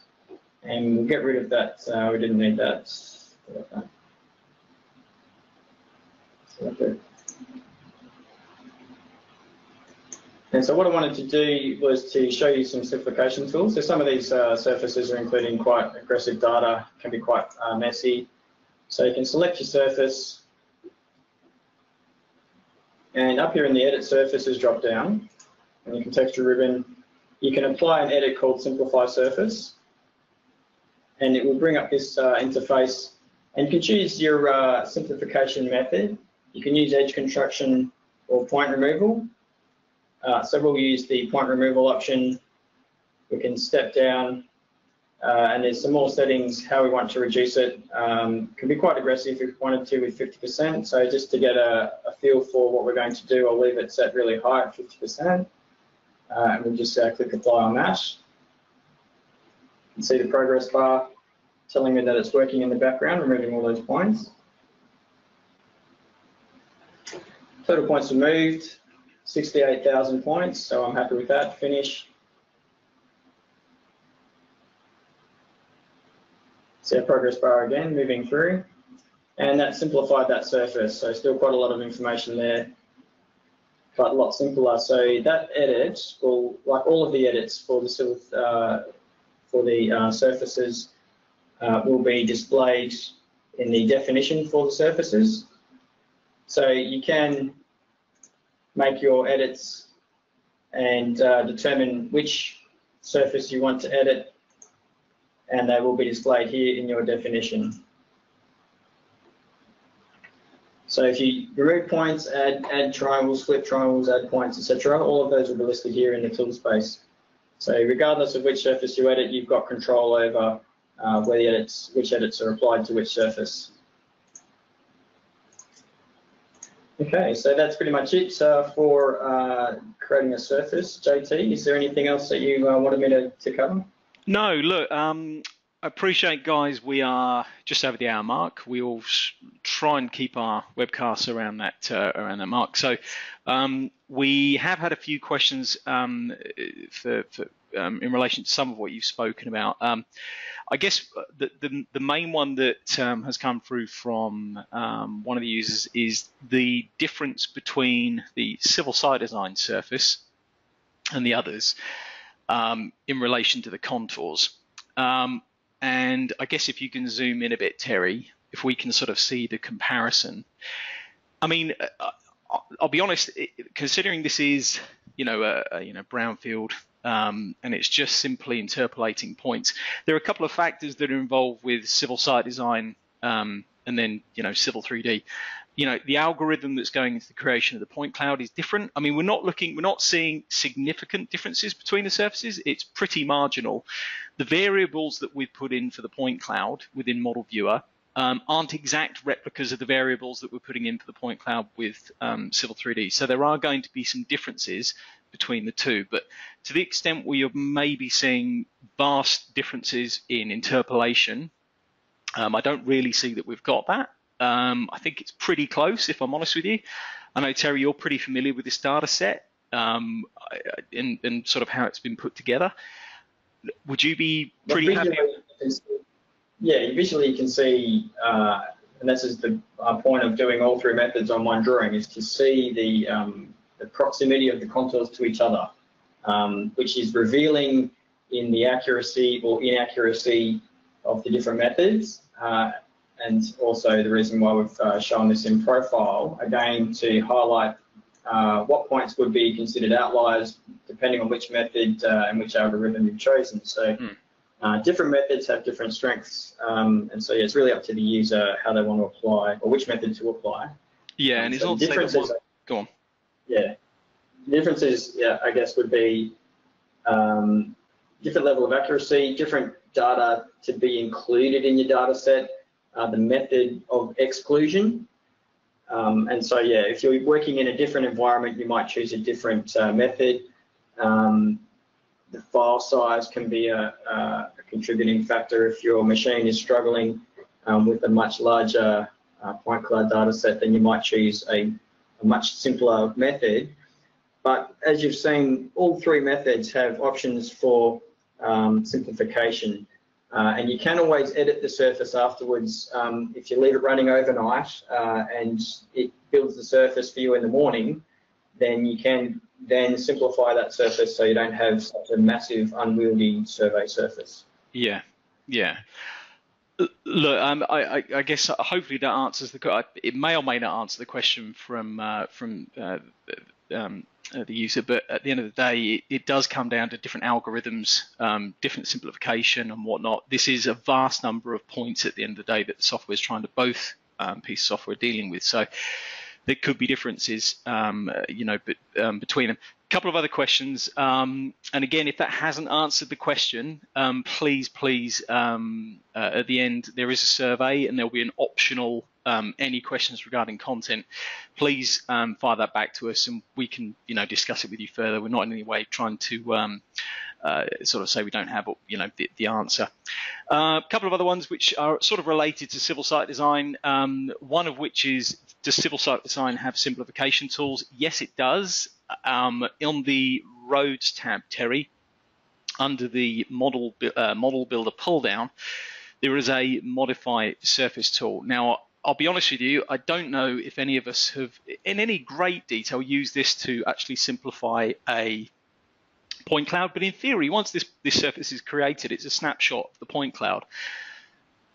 and we'll get rid of that. Uh, we didn't need that. And so what I wanted to do was to show you some simplification tools. So some of these uh, surfaces are including quite aggressive data, can be quite uh, messy. So you can select your surface. And up here in the Edit Surfaces drop down, in the contextual ribbon, you can apply an edit called Simplify Surface, and it will bring up this uh, interface. And you can choose your uh, simplification method. You can use edge construction or point removal. Uh, so we'll use the point removal option. We can step down, uh, and there's some more settings how we want to reduce it. Um, can be quite aggressive if we wanted to with fifty percent. So just to get a, a feel for what we're going to do, I'll leave it set really high at fifty percent. Uh, and we'll just uh, click apply on that. You can see the progress bar telling me that it's working in the background, removing all those points. Total points removed, sixty-eight thousand points, so I'm happy with that. Finish. See our progress bar again, moving through. And that simplified that surface, so still quite a lot of information there, but a lot simpler. So that edit will, like all of the edits for the, uh, for the uh, surfaces, uh, will be displayed in the definition for the surfaces. So you can make your edits and uh, determine which surface you want to edit, and they will be displayed here in your definition. So if you remove points, add, add triangles, flip triangles, add points, et cetera, all of those will be listed here in the tool space. So regardless of which surface you edit, you've got control over uh, where the edits, which edits are applied to which surface. Okay, so that's pretty much it uh, for uh, creating a surface. J T, is there anything else that you uh, wanted me to, to cover? No, look, um, I appreciate, guys, we are just over the hour mark. We all try and keep our webcasts around that, uh, around that mark. So um, we have had a few questions um, for, for, um, in relation to some of what you've spoken about. Um, I guess the, the, the main one that um, has come through from um, one of the users is the difference between the Civil Site Design surface and the others um, in relation to the contours. Um, and I guess if you can zoom in a bit, Terry, if we can sort of see the comparison. I mean, I'll be honest, considering this is, you know, a, a you know, brownfield, Um, and it's just simply interpolating points. There are a couple of factors that are involved with Civil Site Design um, and then, you know, Civil three D. You know, the algorithm that's going into the creation of the point cloud is different. I mean, we're not looking, we're not seeing significant differences between the surfaces. It's pretty marginal. The variables that we've put in for the point cloud within Model Viewer um, aren't exact replicas of the variables that we're putting in for the point cloud with um, Civil three D. So there are going to be some differences between the two, but to the extent where you're maybe seeing vast differences in interpolation, um, I don't really see that we've got that. Um, I think it's pretty close, if I'm honest with you. I know, Terry, you're pretty familiar with this data set um, and, and sort of how it's been put together. Would you be pretty well, happy? You see, yeah, visually you can see, uh, and this is the point of doing all three methods on one drawing, is to see the um, the proximity of the contours to each other, um, which is revealing in the accuracy or inaccuracy of the different methods, uh, and also the reason why we've uh, shown this in profile, again, to highlight uh, what points would be considered outliers depending on which method uh, and which algorithm you've chosen. So mm. uh, different methods have different strengths, um, and so yeah, it's really up to the user how they want to apply or which method to apply. Yeah, and it's all differences. Go on. Yeah, the differences, yeah, I guess, would be um, different level of accuracy, different data to be included in your data set, uh, the method of exclusion. Um, and so, yeah, if you're working in a different environment, you might choose a different uh, method. Um, the file size can be a, a contributing factor if your machine is struggling um, with a much larger uh, point cloud data set, then you might choose a A much simpler method. But as you've seen, all three methods have options for um, simplification, uh, and you can always edit the surface afterwards. Um, if you leave it running overnight uh, and it builds the surface for you in the morning, then you can then simplify that surface so you don't have such a massive unwieldy survey surface. Yeah, yeah. Look, um, I, I guess hopefully that answers the. It may or may not answer the question from uh, from uh, um, the user, but at the end of the day, it, it does come down to different algorithms, um, different simplification, and whatnot. This is a vast number of points at the end of the day that the software is trying to both um, piece of software dealing with. So there could be differences, um, you know, but, um, between them. couple of other questions, um, and again, if that hasn't answered the question, um, please, please, um, uh, at the end there is a survey and there'll be an optional um, any questions regarding content. Please um, fire that back to us, and we can, you know, discuss it with you further. We're not in any way trying to um, uh, sort of say we don't have, you know, the, the answer. A uh, couple of other ones which are sort of related to civil site design. Um, one of which is, does civil site design have simplification tools? Yes, it does. Um, on the roads tab, Terry, under the model uh, model builder pull down, there is a modify surface tool. Now, I'll be honest with you, I don't know if any of us have in any great detail used this to actually simplify a point cloud, but in theory, once this, this surface is created, it's a snapshot of the point cloud.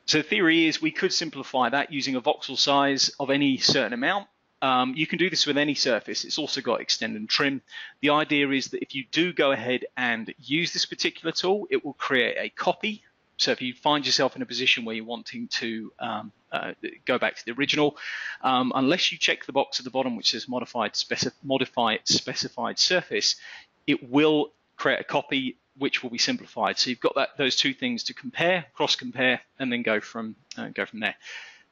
So the theory is we could simplify that using a voxel size of any certain amount. Um, you can do this with any surface. It's also got extend and trim. The idea is that if you do go ahead and use this particular tool, it will create a copy. So if you find yourself in a position where you're wanting to um, uh, go back to the original, um, unless you check the box at the bottom which says modified specif modify specified surface, it will create a copy which will be simplified. So you've got that, those two things to compare, cross compare, and then go from uh, go from there.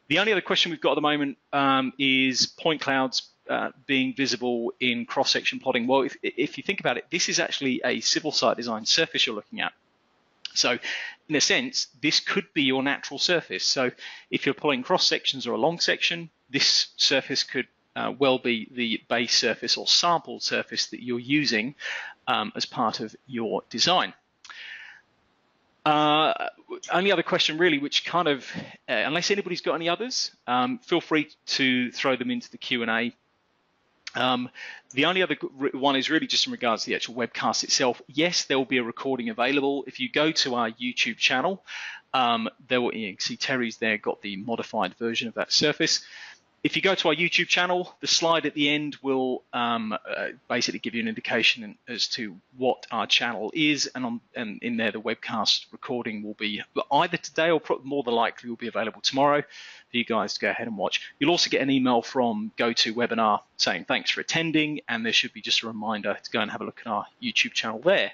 The only other question we've got at the moment um, is point clouds uh, being visible in cross-section plotting. Well, if, if you think about it, this is actually a civil site design surface you're looking at. So in a sense, this could be your natural surface. So if you're pulling cross sections or a long section, this surface could uh, well be the base surface or sampled surface that you're using um, as part of your design. Uh, only other question really, which kind of, uh, unless anybody's got any others, um, feel free to throw them into the Q and A. Um, the only other one is really just in regards to the actual webcast itself. Yes, there will be a recording available. If you go to our YouTube channel, um, there will, you can see Terry's there, got the modified version of that surface. If you go to our YouTube channel, the slide at the end will um, uh, basically give you an indication as to what our channel is, and, on, and in there the webcast recording will be either today or more than likely will be available tomorrow for you guys to go ahead and watch. You'll also get an email from GoToWebinar saying thanks for attending, and there should be just a reminder to go and have a look at our YouTube channel there.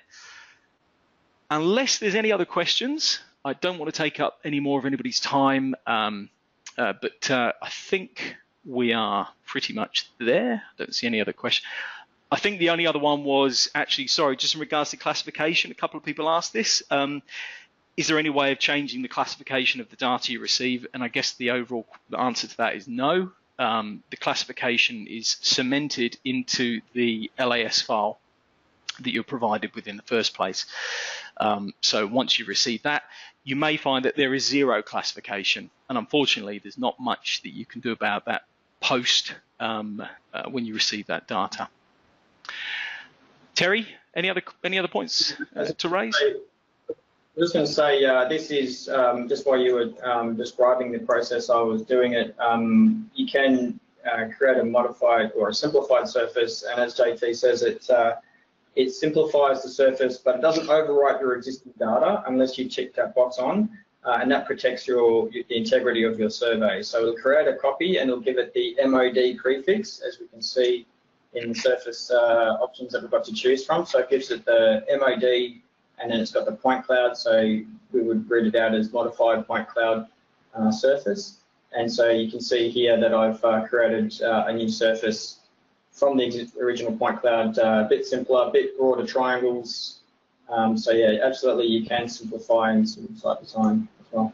Unless there's any other questions, I don't want to take up any more of anybody's time. Um, Uh, but uh, I think we are pretty much there. I don't see any other question. I think the only other one was actually, sorry, just in regards to classification, a couple of people asked this. Um, is there any way of changing the classification of the data you receive? And I guess the overall answer to that is no. Um, the classification is cemented into the L A S file that you're provided with in the first place. Um, so once you receive that, you may find that there is zero classification, and unfortunately there's not much that you can do about that post um, uh, when you receive that data. Terry, any other any other points uh, to raise? I was just going to say uh, this is um, just while you were um, describing the process I was doing it, um, you can uh, create a modified or a simplified surface, and as J T says, it's uh, it simplifies the surface, but it doesn't overwrite your existing data unless you tick that box on, uh, and that protects your, the integrity of your survey. So it'll create a copy and it'll give it the M O D prefix, as we can see in the surface uh, options that we've got to choose from. So it gives it the M O D, and then it's got the point cloud, so we would read it out as modified point cloud uh, surface. And so you can see here that I've uh, created uh, a new surface from the original point cloud, uh, a bit simpler, a bit broader triangles. Um, so yeah, absolutely, you can simplify and sort of site design as well.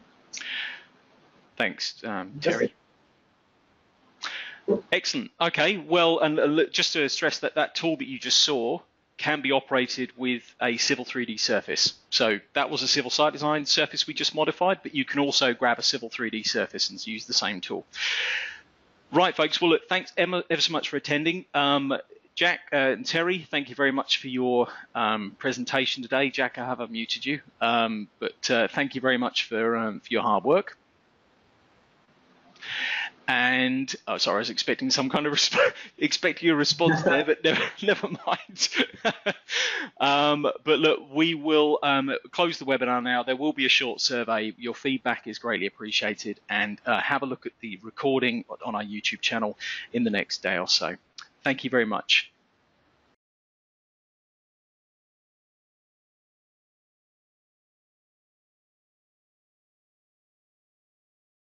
Thanks, um, Terry. Excellent. Okay, well, and just to stress that that tool that you just saw can be operated with a Civil three D surface. So that was a civil site design surface we just modified, but you can also grab a Civil three D surface and use the same tool. Right, folks. Well, look, thanks ever so much for attending. Um, Jack uh, and Terry, thank you very much for your um, presentation today. Jack, I have unmuted you, um, but uh, thank you very much for, um, for your hard work. And oh, sorry, I was expecting some kind of expecting a response there, but never, never mind. um, but look, we will um, close the webinar now. There will be a short survey. Your feedback is greatly appreciated, and uh, have a look at the recording on our YouTube channel in the next day or so. Thank you very much.